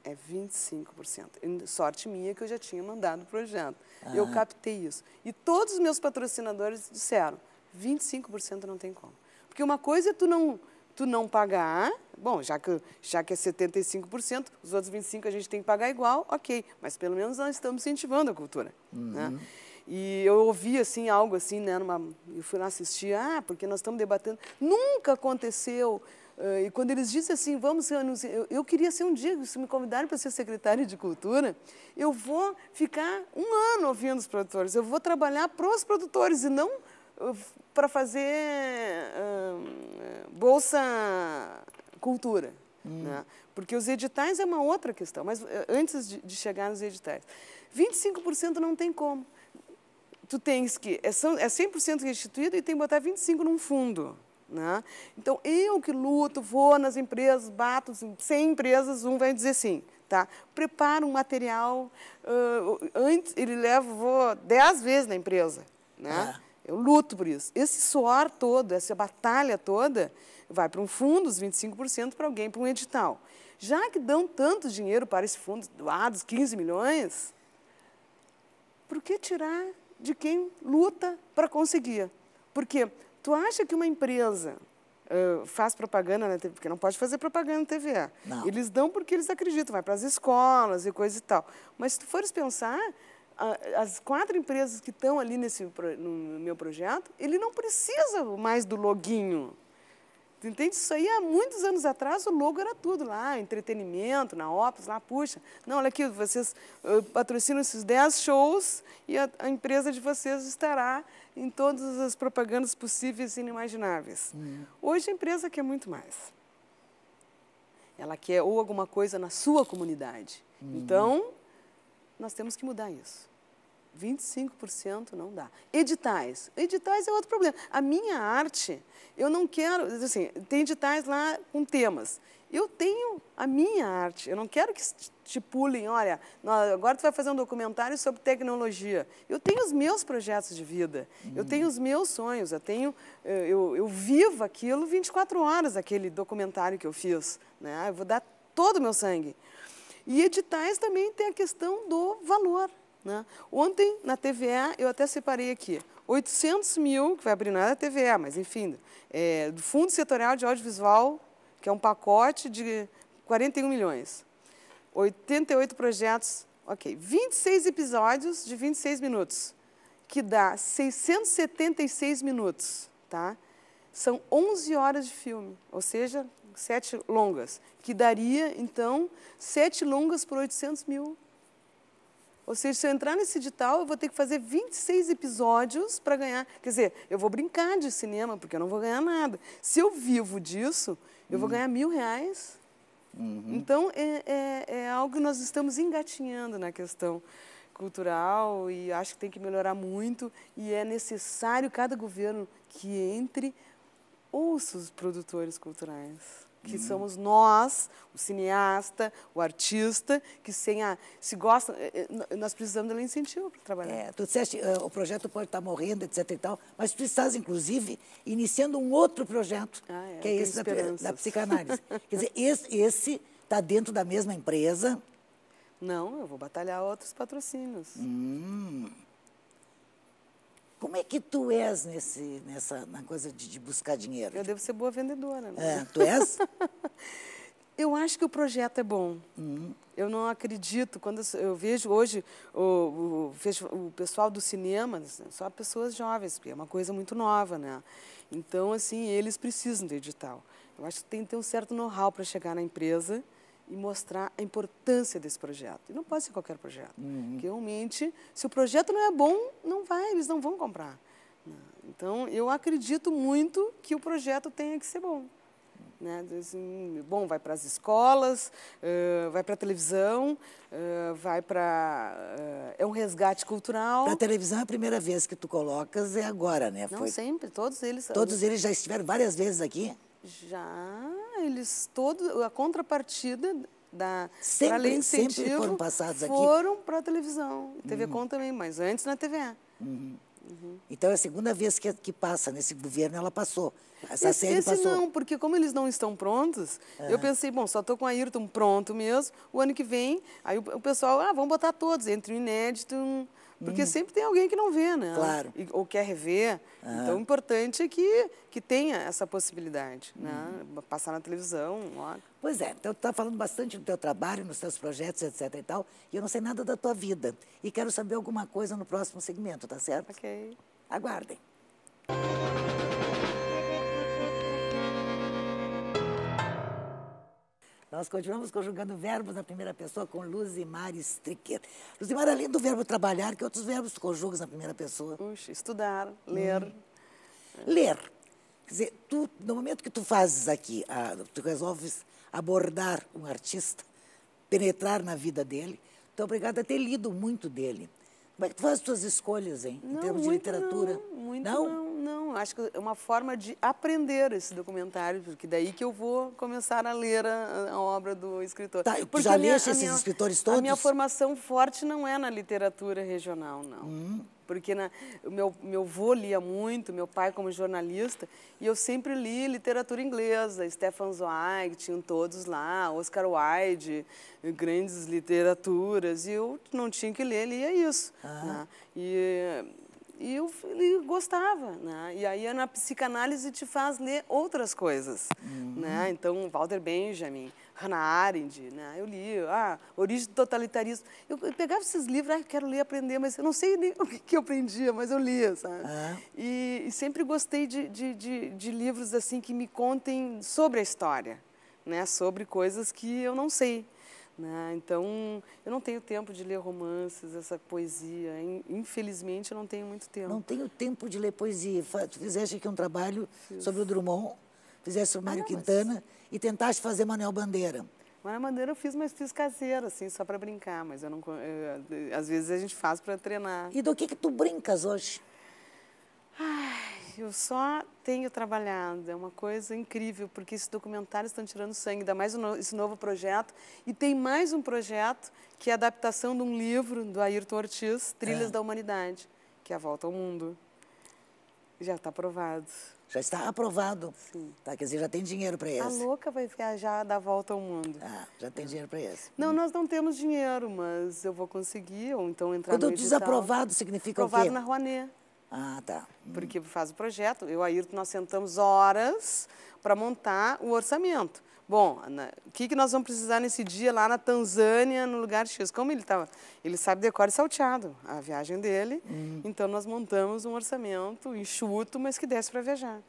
É 25%. Sorte minha que eu já tinha mandado o projeto. Eu captei isso. E todos os meus patrocinadores disseram, 25% não tem como. Porque uma coisa é tu não pagar, bom, já que é 75%, os outros 25% a gente tem que pagar igual, ok. Mas pelo menos nós estamos incentivando a cultura. Né? E eu ouvi assim, algo assim, né, eu fui lá assistir, porque nós estamos debatendo. Nunca aconteceu... E quando eles dizem assim, vamos reunir... Eu queria ser um dia, se me convidarem para ser secretária de Cultura, eu vou ficar um ano ouvindo os produtores, eu vou trabalhar para os produtores e não para fazer Bolsa Cultura. Né? Porque os editais é uma outra questão, mas antes de chegar nos editais. 25% não tem como. Tu tens que... É 100% restituído e tem que botar 25% num fundo. Né? Então, eu que luto, vou nas empresas, bato em 100 empresas, um vai dizer sim, tá? Preparo um material, antes ele leva, vou 10 vezes na empresa, né? Eu luto por isso. Esse suor todo, essa batalha toda, vai para um fundo, os 25% para alguém, para um edital. Já que dão tanto dinheiro para esse fundo, doados 15 milhões, por que tirar de quem luta para conseguir? Porque... Tu acha que uma empresa faz propaganda na TV? Porque não pode fazer propaganda na TV. Não. Eles dão porque eles acreditam, vai para as escolas e coisa e tal. Mas se tu fores pensar, as 4 empresas que estão ali no meu projeto, ele não precisa mais do loginho. Tu entende? Isso aí há muitos anos atrás o logo era tudo lá, entretenimento, na Opus, lá, puxa. Não, olha aqui, vocês patrocinam esses 10 shows e a empresa de vocês estará... em todas as propagandas possíveis e inimagináveis. Hoje a empresa quer muito mais. Ela quer ou alguma coisa na sua comunidade. Então, nós temos que mudar isso. 25% não dá. Editais. Editais é outro problema. A minha arte, eu não quero... Assim, tem editais lá com temas. Eu tenho a minha arte. Eu não quero que estipulem, olha, agora tu vai fazer um documentário sobre tecnologia. Eu tenho os meus projetos de vida. Eu tenho os meus sonhos. Eu vivo aquilo 24 horas, aquele documentário que eu fiz. Né? Eu vou dar todo o meu sangue. E editais também tem a questão do valor. Né? Ontem, na TVA, eu até separei aqui, 800 mil, que vai abrir na TVA, mas enfim, do Fundo Setorial de Audiovisual, que é um pacote de 41 milhões. 88 projetos, ok, 26 episódios de 26 minutos, que dá 676 minutos, tá? São 11 horas de filme, ou seja, 7 longas, que daria, então, 7 longas por 800 mil. Ou seja, se eu entrar nesse edital, eu vou ter que fazer 26 episódios para ganhar. Quer dizer, eu vou brincar de cinema, porque eu não vou ganhar nada. Se eu vivo disso, eu vou ganhar R$1.000 Uhum. Então, é algo que nós estamos engatinhando na questão cultural e acho que tem que melhorar muito e é necessário cada governo que entre ouça os produtores culturais, que somos nós, o cineasta, o artista, que sem a... se gosta... Nós precisamos de um incentivo para trabalhar. É, tu disseste, o projeto pode estar morrendo, etc e tal, mas tu estás, inclusive, iniciando um outro projeto, que é esse da psicanálise. Quer dizer, esse está dentro da mesma empresa? Não, eu vou batalhar outros patrocínios. Como é que tu és na coisa de buscar dinheiro? Eu devo ser boa vendedora, né? É, tu és? Eu acho que o projeto é bom. Eu não acredito. Quando eu vejo hoje o pessoal do cinema, só pessoas jovens, porque é uma coisa muito nova, né? Então, assim, eles precisam do edital. Eu acho que tem que ter um certo know-how para chegar na empresa e mostrar a importância desse projeto. E não pode ser qualquer projeto. Porque realmente, se o projeto não é bom, eles não vão comprar. Então, eu acredito muito que o projeto tenha que ser bom. Né? Assim, bom, vai para as escolas, vai para a televisão, vai para... é um resgate cultural. Para a televisão, a primeira vez que tu colocas é agora, né? Não, sempre, todos eles... Todos eles já estiveram várias vezes aqui? Já... Eles todos, a contrapartida da lei de incentivo foram passados aqui. Foram para a televisão, TV Com também, mas antes na TVE. Então é a segunda vez que passa nesse governo, ela passou. Essa série passou. Não, porque como eles não estão prontos, eu pensei, bom, só estou com a Ayrton pronto mesmo, o ano que vem, aí o pessoal, vamos botar todos, entre o inédito, porque sempre tem alguém que não vê, né? Claro. Ou quer rever. Então, o importante é que tenha essa possibilidade, né? Passar na televisão, olha. Pois é, então tu tá falando bastante do teu trabalho, nos teus projetos, etc e tal, e eu não sei nada da tua vida. E quero saber alguma coisa no próximo segmento, tá certo? Ok. Aguardem. Nós continuamos conjugando verbos na primeira pessoa com Luzimar Stricher. Luzimar, além do verbo trabalhar, que outros verbos tu conjugas na primeira pessoa? Puxa, estudar, ler. Ler. Quer dizer, tu, no momento que tu fazes aqui, tu resolves abordar um artista, penetrar na vida dele, tu é obrigada a ter lido muito dele. Como é que tu faz as tuas escolhas, hein? Em termos de literatura? Não, acho que é uma forma de aprender esse documentário, porque daí que eu vou começar a ler a obra do escritor. Tá, porque já leste esses escritores todos? A minha formação forte não é na literatura regional, não. Porque meu avô lia muito, meu pai como jornalista, e eu sempre li literatura inglesa, Stefan Zweig, tinham todos lá, Oscar Wilde, grandes literaturas, e eu não tinha que ler, lia isso. Né? E eu gostava, né? E aí na psicanálise te faz ler outras coisas, né? Então, Walter Benjamin, Hannah Arendt, né? Eu li, Origem do Totalitarismo. Eu pegava esses livros, quero ler, aprender, mas eu não sei nem o que eu aprendia, mas eu lia, sabe? E sempre gostei de livros assim que me contem sobre a história, né? Sobre coisas que eu não sei. Então, eu não tenho tempo de ler romances, essa poesia. Infelizmente, eu não tenho muito tempo. Não tenho tempo de ler poesia. Tu fizeste aqui um trabalho sobre o Drummond, fizeste sobre o Mário Quintana e tentaste fazer Manuel Bandeira. Manuel Bandeira eu fiz, mas fiz caseira, assim, só para brincar. Mas eu não, às vezes a gente faz para treinar. E do que tu brincas hoje? Ai, eu só tenho trabalhado, é uma coisa incrível, porque esses documentários estão tirando sangue, ainda mais esse novo projeto. E tem mais um projeto, que é a adaptação de um livro do Ayrton Ortiz, Trilhas da Humanidade, que é a Volta ao Mundo. Já está aprovado. Já está aprovado? Sim. Tá, quer dizer, já tem dinheiro para esse. A louca vai viajar, dar volta ao mundo. Já tem dinheiro para esse. Não, nós não temos dinheiro, mas eu vou conseguir, ou então entrar no edital. Quando desaprovado significa o quê? Aprovado na Rouanet. Ah, tá. Porque faz o projeto, eu e a Ayrton, nós sentamos horas para montar o orçamento. Bom, o que nós vamos precisar nesse dia lá na Tanzânia, no lugar X? Como ele estava, ele sabe decorar e salteado a viagem dele, então nós montamos um orçamento enxuto, mas que desse para viajar.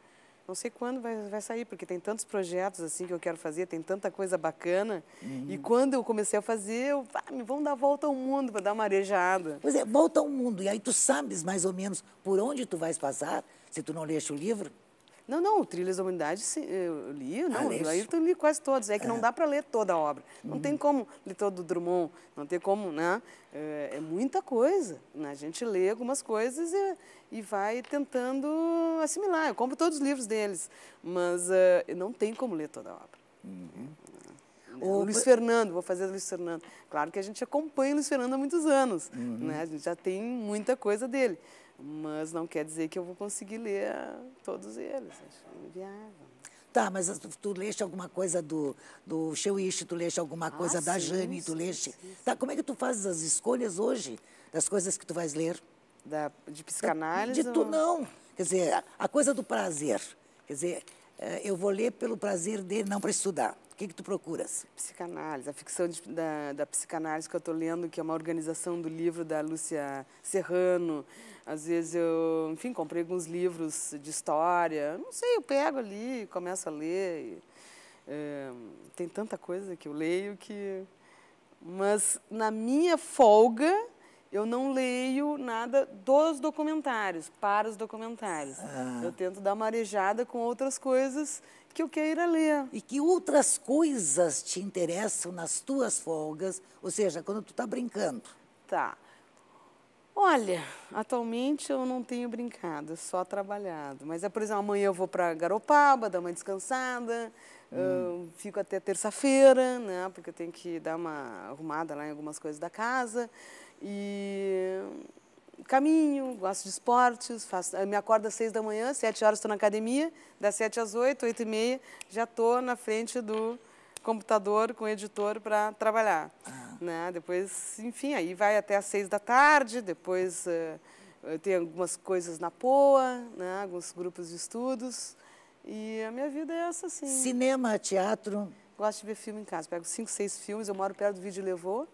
Não sei quando vai sair, porque tem tantos projetos assim que eu quero fazer, tem tanta coisa bacana. E quando eu comecei a fazer, vamos dar volta ao mundo para dar uma arejada. Pois é, volta ao mundo. E aí tu sabes mais ou menos por onde tu vais passar, se tu não leste o livro? Não, não, Trilhas da Humanidade eu li, não, Ayrton, eu li quase todos. É que não dá para ler toda a obra. Não tem como ler todo o Drummond, não tem como, né? É muita coisa. Né? A gente lê algumas coisas e vai tentando assimilar. Eu compro todos os livros deles, mas não tem como ler toda a obra. O Luiz Fernando, vou fazer o Luiz Fernando. Claro que a gente acompanha o Luiz Fernando há muitos anos, né? A gente já tem muita coisa dele. Mas não quer dizer que eu vou conseguir ler todos eles. Acho inviável. Tá, mas tu leste alguma coisa do Cheuiche, tu leste alguma coisa da Jane, tu leste... Tá, como é que tu fazes as escolhas hoje das coisas que tu vais ler? De psicanálise? De tu não. Quer dizer, a coisa do prazer. Quer dizer, eu vou ler pelo prazer de, não para estudar. O que tu procuras? Psicanálise, a ficção da psicanálise que eu estou lendo, que é uma organização do livro da Lúcia Serrano. Às vezes eu, enfim, comprei alguns livros de história. Não sei, eu pego ali, começo a ler. Tem tanta coisa que eu leio que... Mas na minha folga, eu não leio nada dos documentários, para os documentários. Eu tento dar uma arejada com outras coisas que eu queira ler. E que outras coisas te interessam nas tuas folgas? Ou seja, quando tu tá brincando. Tá. Olha, atualmente eu não tenho brincado, só trabalhado. Mas, por exemplo, amanhã eu vou para Garopaba, dar uma descansada, fico até terça-feira, né? Porque eu tenho que dar uma arrumada lá em algumas coisas da casa. E... caminho, gosto de esportes, faço, me acordo às 6 da manhã, 7 horas estou na academia, das 7 às 8, 8h30, já estou na frente do computador com o editor para trabalhar. Né? Depois, enfim, aí vai até às 6 da tarde, depois tem algumas coisas na POA, né? Alguns grupos de estudos, e a minha vida é essa, assim. Cinema, teatro... Gosto de ver filme em casa, pego 5, 6 filmes, eu moro perto do Vídeo Levô,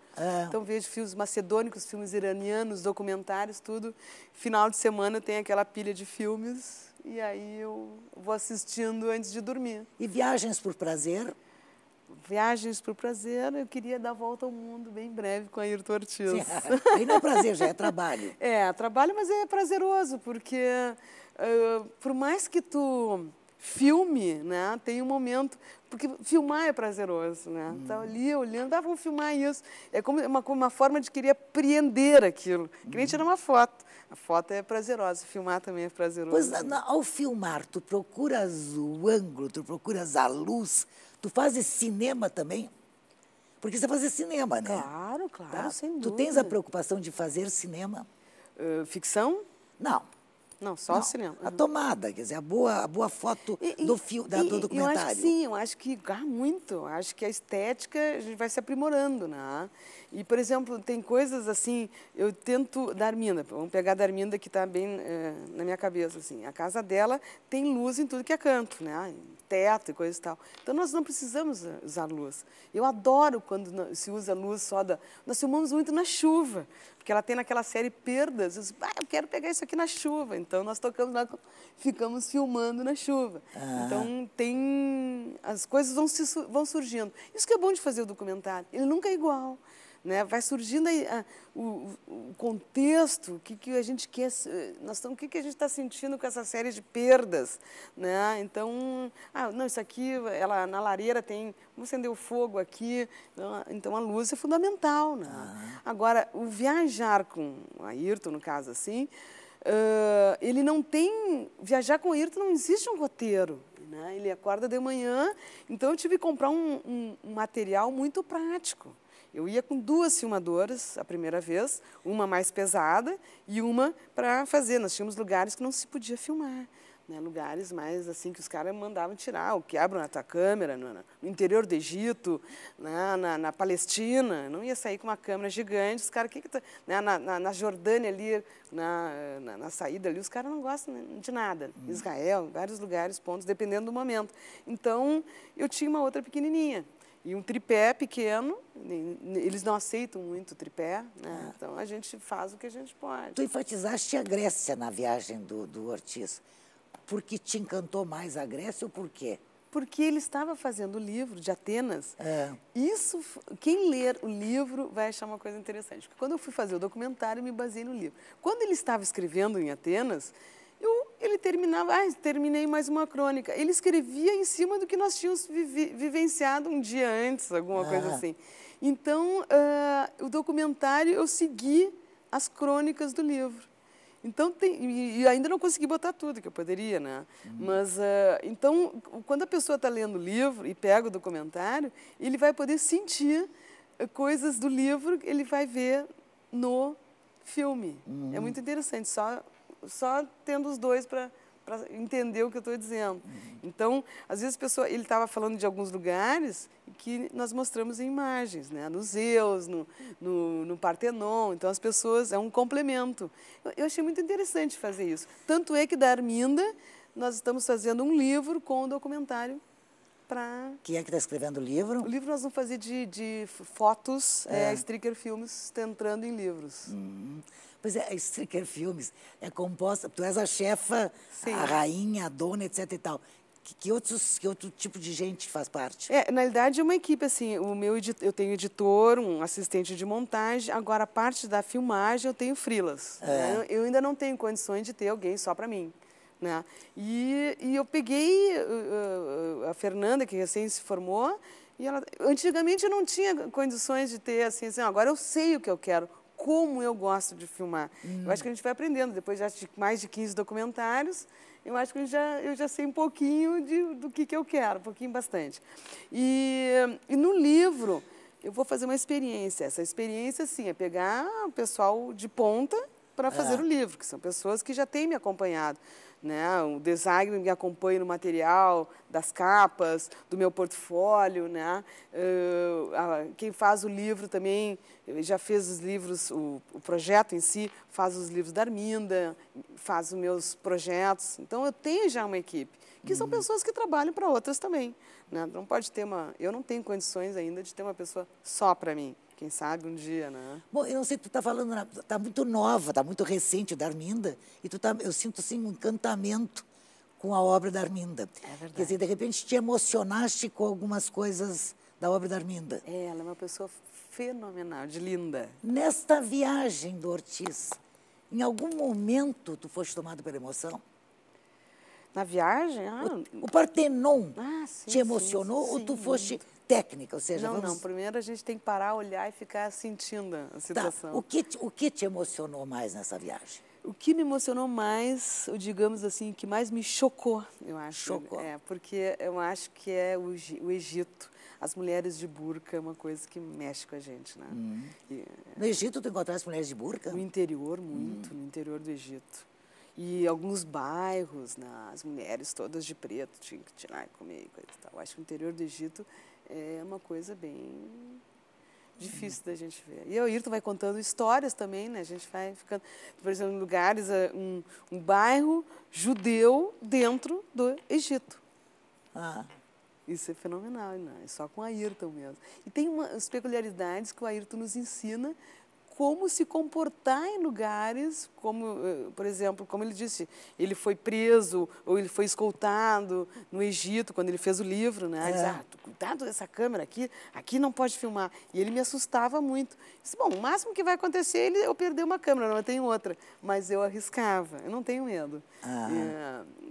então vejo filmes macedônicos, filmes iranianos, documentários, tudo. Final de semana tem aquela pilha de filmes e aí eu vou assistindo antes de dormir. E viagens por prazer? Viagens por prazer, eu queria dar a volta ao mundo bem breve com a Ayrton Ortiz. Aí não é prazer, já é trabalho. É, trabalho, mas é prazeroso, porque por mais que tu... filme, né? Tem um momento... Porque filmar é prazeroso, né? Tá ali olhando, vamos filmar isso. É como uma forma de querer apreender aquilo. Que nem tirar uma foto. A foto é prazerosa, filmar também é prazeroso. Pois, ao filmar, tu procuras o ângulo, tu procuras a luz, tu fazes cinema também? Porque você faz cinema, né? Claro, claro, tá? Sem dúvida. Tu tens a preocupação de fazer cinema? Ficção? Não. Não, só o cinema. A tomada, quer dizer, a boa foto do documentário. Eu acho que sim, eu acho que muito. Acho que a estética a gente vai se aprimorando, né? E, por exemplo, tem coisas assim, eu tento... Da Arminda, vamos pegar da Arminda que está bem na minha cabeça, assim. A casa dela tem luz em tudo que é canto, né? Teto e coisa e tal. Então, nós não precisamos usar luz. Eu adoro quando se usa luz só da... Nós filmamos muito na chuva, porque ela tem naquela série Perdas. Eu disse, eu quero pegar isso aqui na chuva. Então, nós tocamos lá, ficamos filmando na chuva. Então, tem... As coisas vão surgindo. Isso que é bom de fazer o documentário. Ele nunca é igual, né? Vai surgindo o contexto, o que a gente quer... O que a gente está sentindo com essa série de Perdas, né? Então, não, isso aqui, ela na lareira tem... Vamos acender o fogo aqui. Então, a luz é fundamental, né? Agora, o viajar com a Ayrton, no caso, assim... ele não tem... Viajar com o Ayrton não existe um roteiro, né? Ele acorda de manhã, então eu tive que comprar um material muito prático. Eu ia com 2 filmadoras a primeira vez, uma mais pesada e uma para fazer. Nós tínhamos lugares que não se podia filmar, né? Lugares mais assim que os caras mandavam tirar, ou quebram a tua câmera, no interior do Egito, né? Na Palestina, não ia sair com uma câmera gigante, os caras, né? Na Jordânia ali, na saída ali, os caras não gostam de nada. Israel, vários lugares, pontos, dependendo do momento. Então, eu tinha uma outra pequenininha. E um tripé pequeno, eles não aceitam muito o tripé, né? Então a gente faz o que a gente pode. Tu enfatizaste a Grécia na viagem do Ortiz. Porque te encantou mais a Grécia ou por quê? Porque ele estava fazendo o livro de Atenas. Isso, quem ler o livro vai achar uma coisa interessante. Porque quando eu fui fazer o documentário, eu me baseei no livro. Quando ele estava escrevendo em Atenas, eu ele terminava, terminei mais uma crônica. Ele escrevia em cima do que nós tínhamos vivenciado um dia antes, alguma coisa assim. Então, o documentário, eu segui as crônicas do livro. Então, e ainda não consegui botar tudo que eu poderia, né? Mas, então, quando a pessoa está lendo o livro e pega o documentário, ele vai poder sentir coisas do livro que ele vai ver no filme. É muito interessante, só tendo os dois para entender o que eu estou dizendo. Então, às vezes, a pessoa, ele estava falando de alguns lugares que nós mostramos em imagens, né? Nos Zeus, no Partenon. Então, as pessoas, é um complemento. Eu achei muito interessante fazer isso. Tanto é que, da Arminda, nós estamos fazendo um livro com um documentário para... Quem é que está escrevendo o livro? O livro nós vamos fazer de fotos, Stricher Filmes está entrando em livros. Pois é, a Stricher Filmes é composta... Tu és a chefa, sim, a rainha, a dona, etc e tal. Que outro tipo de gente faz parte? É, na realidade, é uma equipe, assim, eu tenho editor, um assistente de montagem, agora a parte da filmagem eu tenho freelas. Né? Eu ainda não tenho condições de ter alguém só para mim. Né? E eu peguei a Fernanda, que recém se formou, e ela, antigamente eu não tinha condições de ter, assim, agora eu sei o que eu quero, como eu gosto de filmar. Eu acho que a gente vai aprendendo, depois já de mais de 15 documentários, eu acho que eu já sei um pouquinho do que eu quero, um pouquinho, bastante. E no livro, eu vou fazer uma experiência. Essa experiência, sim, é pegar o pessoal de ponta para fazer o livro, que são pessoas que já têm me acompanhado. Né? O design me acompanha no material das capas, do meu portfólio, né? Quem faz o livro também, já fez os livros, o projeto em si, faz os livros da Arminda, faz os meus projetos. Então, eu tenho já uma equipe, que são pessoas que trabalham para outras também. Né? Não pode ter uma... Eu não tenho condições ainda de ter uma pessoa só para mim. Quem sabe um dia, né? Bom, eu não sei, tu tá falando, tá muito nova, tá muito recente da Arminda, e tu tá, eu sinto, assim, um encantamento com a obra da Arminda. É verdade. Quer dizer, de repente te emocionaste com algumas coisas da obra da Arminda. É, ela é uma pessoa fenomenal, de linda. Nesta viagem do Ortiz, em algum momento tu foste tomado pela emoção? Na viagem? O Partenon te emocionou, ou tu foste... técnica, ou seja... Não, não. Primeiro a gente tem que parar, olhar e ficar sentindo a situação. Tá. O que te emocionou mais nessa viagem? O que me emocionou mais, digamos assim, que mais me chocou, eu acho. Chocou. É, porque eu acho que é o Egito. As mulheres de burca é uma coisa que mexe com a gente, né? No Egito, tu encontraste mulheres de burca? No interior, muito. No interior do Egito. E alguns bairros, né? As mulheres todas de preto, tinha que tirar e comer e coisa e tal. Eu acho que o interior do Egito... é uma coisa bem difícil da gente ver. E o Ayrton vai contando histórias também, né? A gente vai ficando, por exemplo, em lugares, um bairro judeu dentro do Egito. Isso é fenomenal, né? É só com o Ayrton mesmo. E tem umas peculiaridades que o Ayrton nos ensina como se comportar em lugares, como, por exemplo, como ele disse, ele foi preso ou ele foi escoltado no Egito, quando ele fez o livro, né? Ele disse, cuidado dessa câmera aqui, aqui não pode filmar. E ele me assustava muito. Eu disse, bom, o máximo que vai acontecer é eu perder uma câmera, não, eu tenho outra. Mas eu arriscava, eu não tenho medo.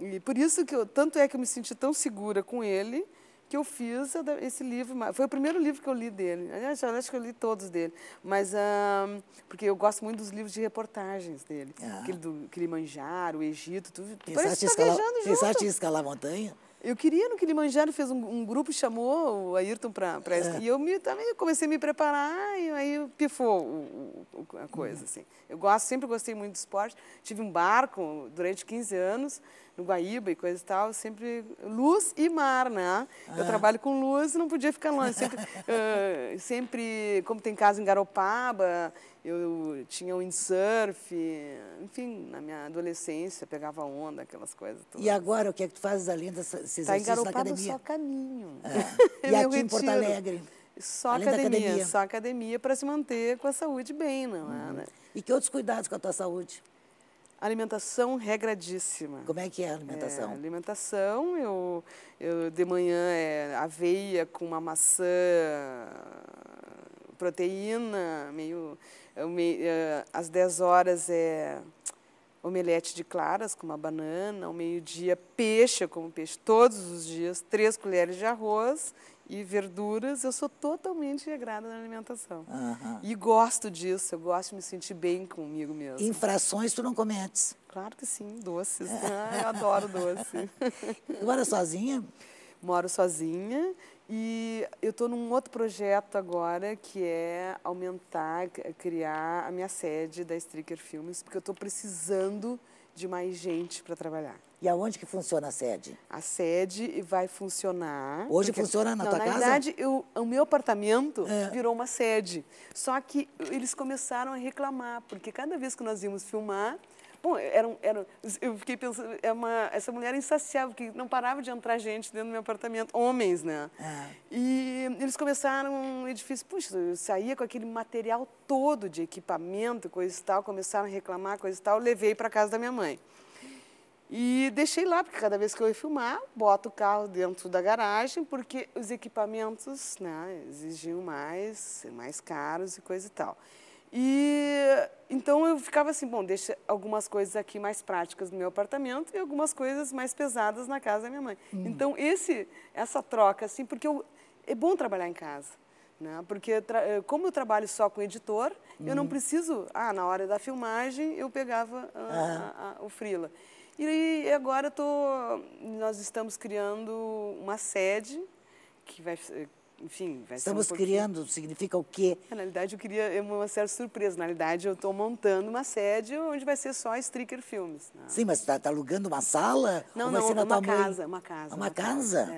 E por isso que eu, tanto é que eu me senti tão segura com ele, que eu fiz esse livro, foi o primeiro livro que eu li dele, eu acho que eu li todos dele, mas porque eu gosto muito dos livros de reportagens dele, aquele do Kilimanjaro, o Egito, tudo. Pensaste em escalar a montanha? Eu queria no Kilimanjaro, fez um grupo, chamou o Ayrton para... E eu também comecei a me preparar e aí pifou a coisa, assim. Eu gosto, sempre gostei muito de esporte. Tive um barco durante 15 anos, no Guaíba e coisa e tal, sempre luz e mar, né? Eu trabalho com luz e não podia ficar longe. Sempre, sempre como tem casa em Garopaba, eu tinha windsurf, enfim, na minha adolescência, pegava onda, aquelas coisas todas. E agora, o que é que tu fazes além desses exercícios da academia? Tá em Garopaba, só caminho. E aqui em Porto Alegre? Só academia, só academia para se manter com a saúde bem, não é? Né? E que outros cuidados com a tua saúde? Alimentação regradíssima. Como é que é a alimentação? Alimentação, eu de manhã é aveia com uma maçã... proteína, meio... às 10 horas é omelete de claras com uma banana, ao meio-dia peixe, eu como peixe todos os dias, 3 colheres de arroz e verduras. Eu sou totalmente regrada na alimentação. Uhum. E gosto disso, eu gosto de me sentir bem comigo mesmo. Infrações tu não cometes? Claro que sim, doces. Eu adoro doce. Tu mora sozinha? Moro sozinha e eu estou num outro projeto agora que é aumentar, criar a minha sede da Stricher Filmes, porque eu estou precisando de mais gente para trabalhar. E aonde que funciona a sede? A sede vai funcionar... Hoje porque, funciona na tua casa? Na verdade, o meu apartamento virou uma sede. Só que eles começaram a reclamar, porque cada vez que nós íamos filmar... Bom, eu fiquei pensando, essa mulher é insaciável, que não parava de entrar gente dentro do meu apartamento, homens, né? Ah. E eles começaram um edifício, puxa, eu saía com aquele material todo de equipamento, coisa e tal, começaram a reclamar, coisa e tal, levei para casa da minha mãe. E deixei lá, porque cada vez que eu ia filmar, boto o carro dentro da garagem, porque os equipamentos, né, exigiam mais caros e coisa e tal. E então eu ficava assim, bom, deixa algumas coisas aqui mais práticas no meu apartamento e algumas coisas mais pesadas na casa da minha mãe. Então essa troca, assim, porque é bom trabalhar em casa, né? Porque como eu trabalho só com editor, eu não preciso, na hora da filmagem eu pegava o freela. E agora nós estamos criando uma sede que vai... Enfim, vai Estamos ser um criando, significa o quê? Na realidade, eu queria uma certa surpresa. Na realidade, eu estou montando uma sede onde vai ser só Stricher Filmes. Né? Sim, mas está alugando uma sala? Não, não, uma casa. Uma casa? É, uma casa.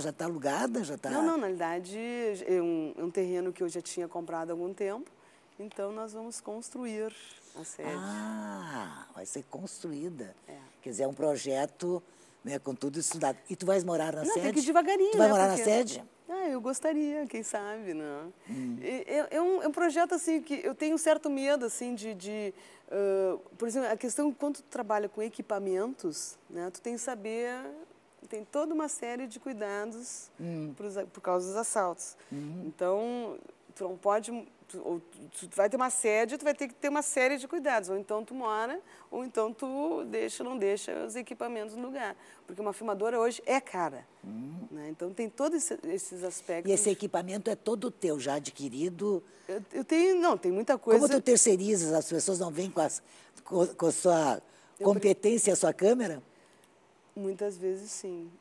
Já tá alugada? Já tá... Não, na realidade, é um terreno que eu já tinha comprado há algum tempo. Então, nós vamos construir a sede. Ah, vai ser construída. É. Quer dizer, é um projeto... Né, com tudo estudado. E tu vais morar na sede? Tem que ir devagarinho. Tu vai morar na sede? Ah, eu gostaria, quem sabe, né? É um projeto, assim, que eu tenho um certo medo, assim, por exemplo, a questão, quando tu trabalha com equipamentos, né, tu tem que saber, tem toda uma série de cuidados por causa dos assaltos. Então, tu não pode... Ou tu vai ter uma sede, tu vai ter que ter uma série de cuidados. Ou então tu mora, ou então tu não deixa os equipamentos no lugar. Porque uma filmadora hoje é cara. Né? Então tem todos esses aspectos. E esse equipamento é todo teu, já adquirido? Eu tenho, não, tem muita coisa. Como tu terceirizas, as pessoas não vêm com a sua competência, a sua câmera? Muitas vezes sim.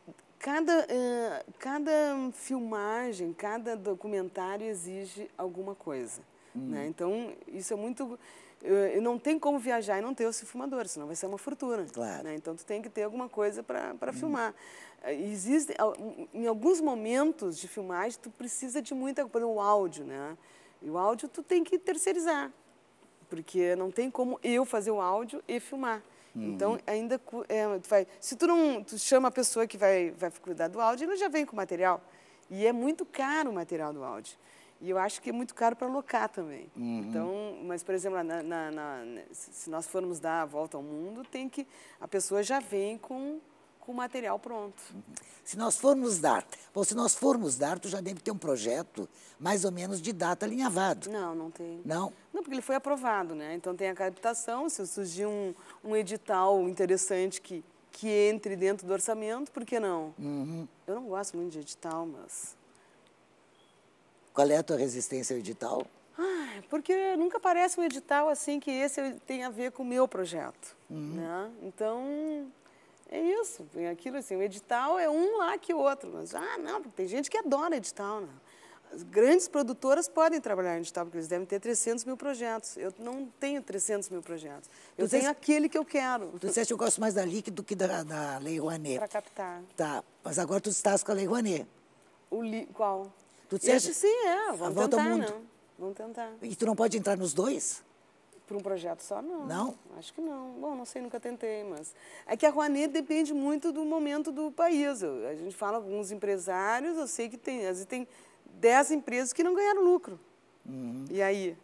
Cada filmagem, cada documentário exige alguma coisa, né? Então, isso é muito... Não tem como viajar e não ter o seu filmador, senão vai ser uma fortuna. Claro. Né? Então, tu tem que ter alguma coisa para filmar. Existe, em alguns momentos de filmagem, tu precisa de muita coisa, por exemplo, o áudio, né? E o áudio tu tem que terceirizar, porque não tem como eu fazer o áudio e filmar. Então, ainda se tu chama a pessoa que vai cuidar do áudio, ela já vem com o material. E é muito caro o material do áudio. E eu acho que é muito caro para alocar também. Então, mas, por exemplo, se nós formos dar a volta ao mundo, a pessoa já vem com o material pronto. Se nós formos dar, tu já deve ter um projeto mais ou menos de data alinhavado. Não, não tem. Não? Não, porque ele foi aprovado, né? Então tem a captação, se surgir um edital interessante que entre dentro do orçamento, por que não? Eu não gosto muito de edital, mas... Qual é a tua resistência ao edital? Porque nunca aparece um edital assim que esse tem a ver com o meu projeto, né? Então... É isso, tem aquilo assim, o edital é um lá que o outro. Mas, não, porque tem gente que adora edital, né? As grandes produtoras podem trabalhar em edital, porque eles devem ter 300 mil projetos. Eu não tenho 300 mil projetos. Eu tenho aquele que eu quero. Tu disseste que eu gosto mais da LIC do que da Lei Rouanet. Para captar. Tá, mas agora tu estás com a Lei Rouanet. Qual? Tu disseste? Esse, sim, vamos tentar, né? Vamos tentar. E tu não pode entrar nos dois? Por um projeto só, não. Não? Acho que não. Bom, não sei, nunca tentei, mas... É que a Rouanet depende muito do momento do país. A gente fala com alguns empresários, eu sei que tem 10 empresas que não ganharam lucro. E aí?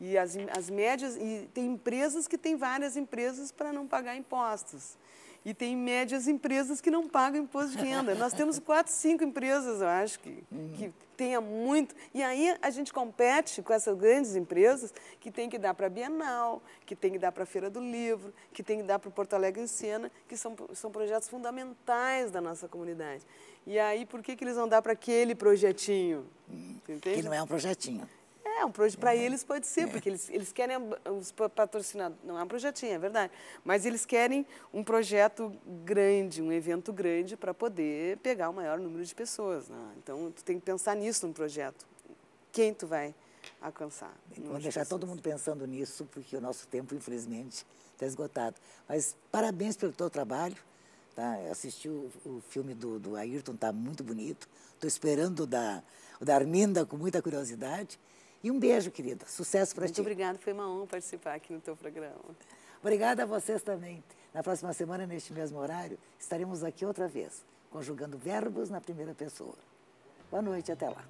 E as médias... E tem empresas que têm várias empresas para não pagar impostos. E tem médias empresas que não pagam imposto de renda. Nós temos 4, 5 empresas, eu acho, que tenha muito. E aí a gente compete com essas grandes empresas que tem que dar para a Bienal, que tem que dar para a Feira do Livro, que tem que dar para o Porto Alegre em Cena, que são projetos fundamentais da nossa comunidade. E aí por que eles vão dar para aquele projetinho? Entende? Que não é um projetinho. É, um projeto para eles pode ser, porque eles querem os patrocinados. Não é um projetinho, é verdade. Mas eles querem um projeto grande, um evento grande para poder pegar o maior número de pessoas. Né? Então, tu tem que pensar nisso no projeto. Quem tu vai alcançar? Vou deixar todo mundo pensando nisso, porque o nosso tempo, infelizmente, está esgotado. Mas parabéns pelo teu trabalho. Tá? Assisti o filme do Ayrton, está muito bonito. Estou esperando o da Arminda com muita curiosidade. E um beijo, querida. Sucesso para ti. Muito obrigada. Foi uma honra participar aqui no teu programa. Obrigada a vocês também. Na próxima semana, neste mesmo horário, estaremos aqui outra vez, conjugando verbos na primeira pessoa. Boa noite. Até lá.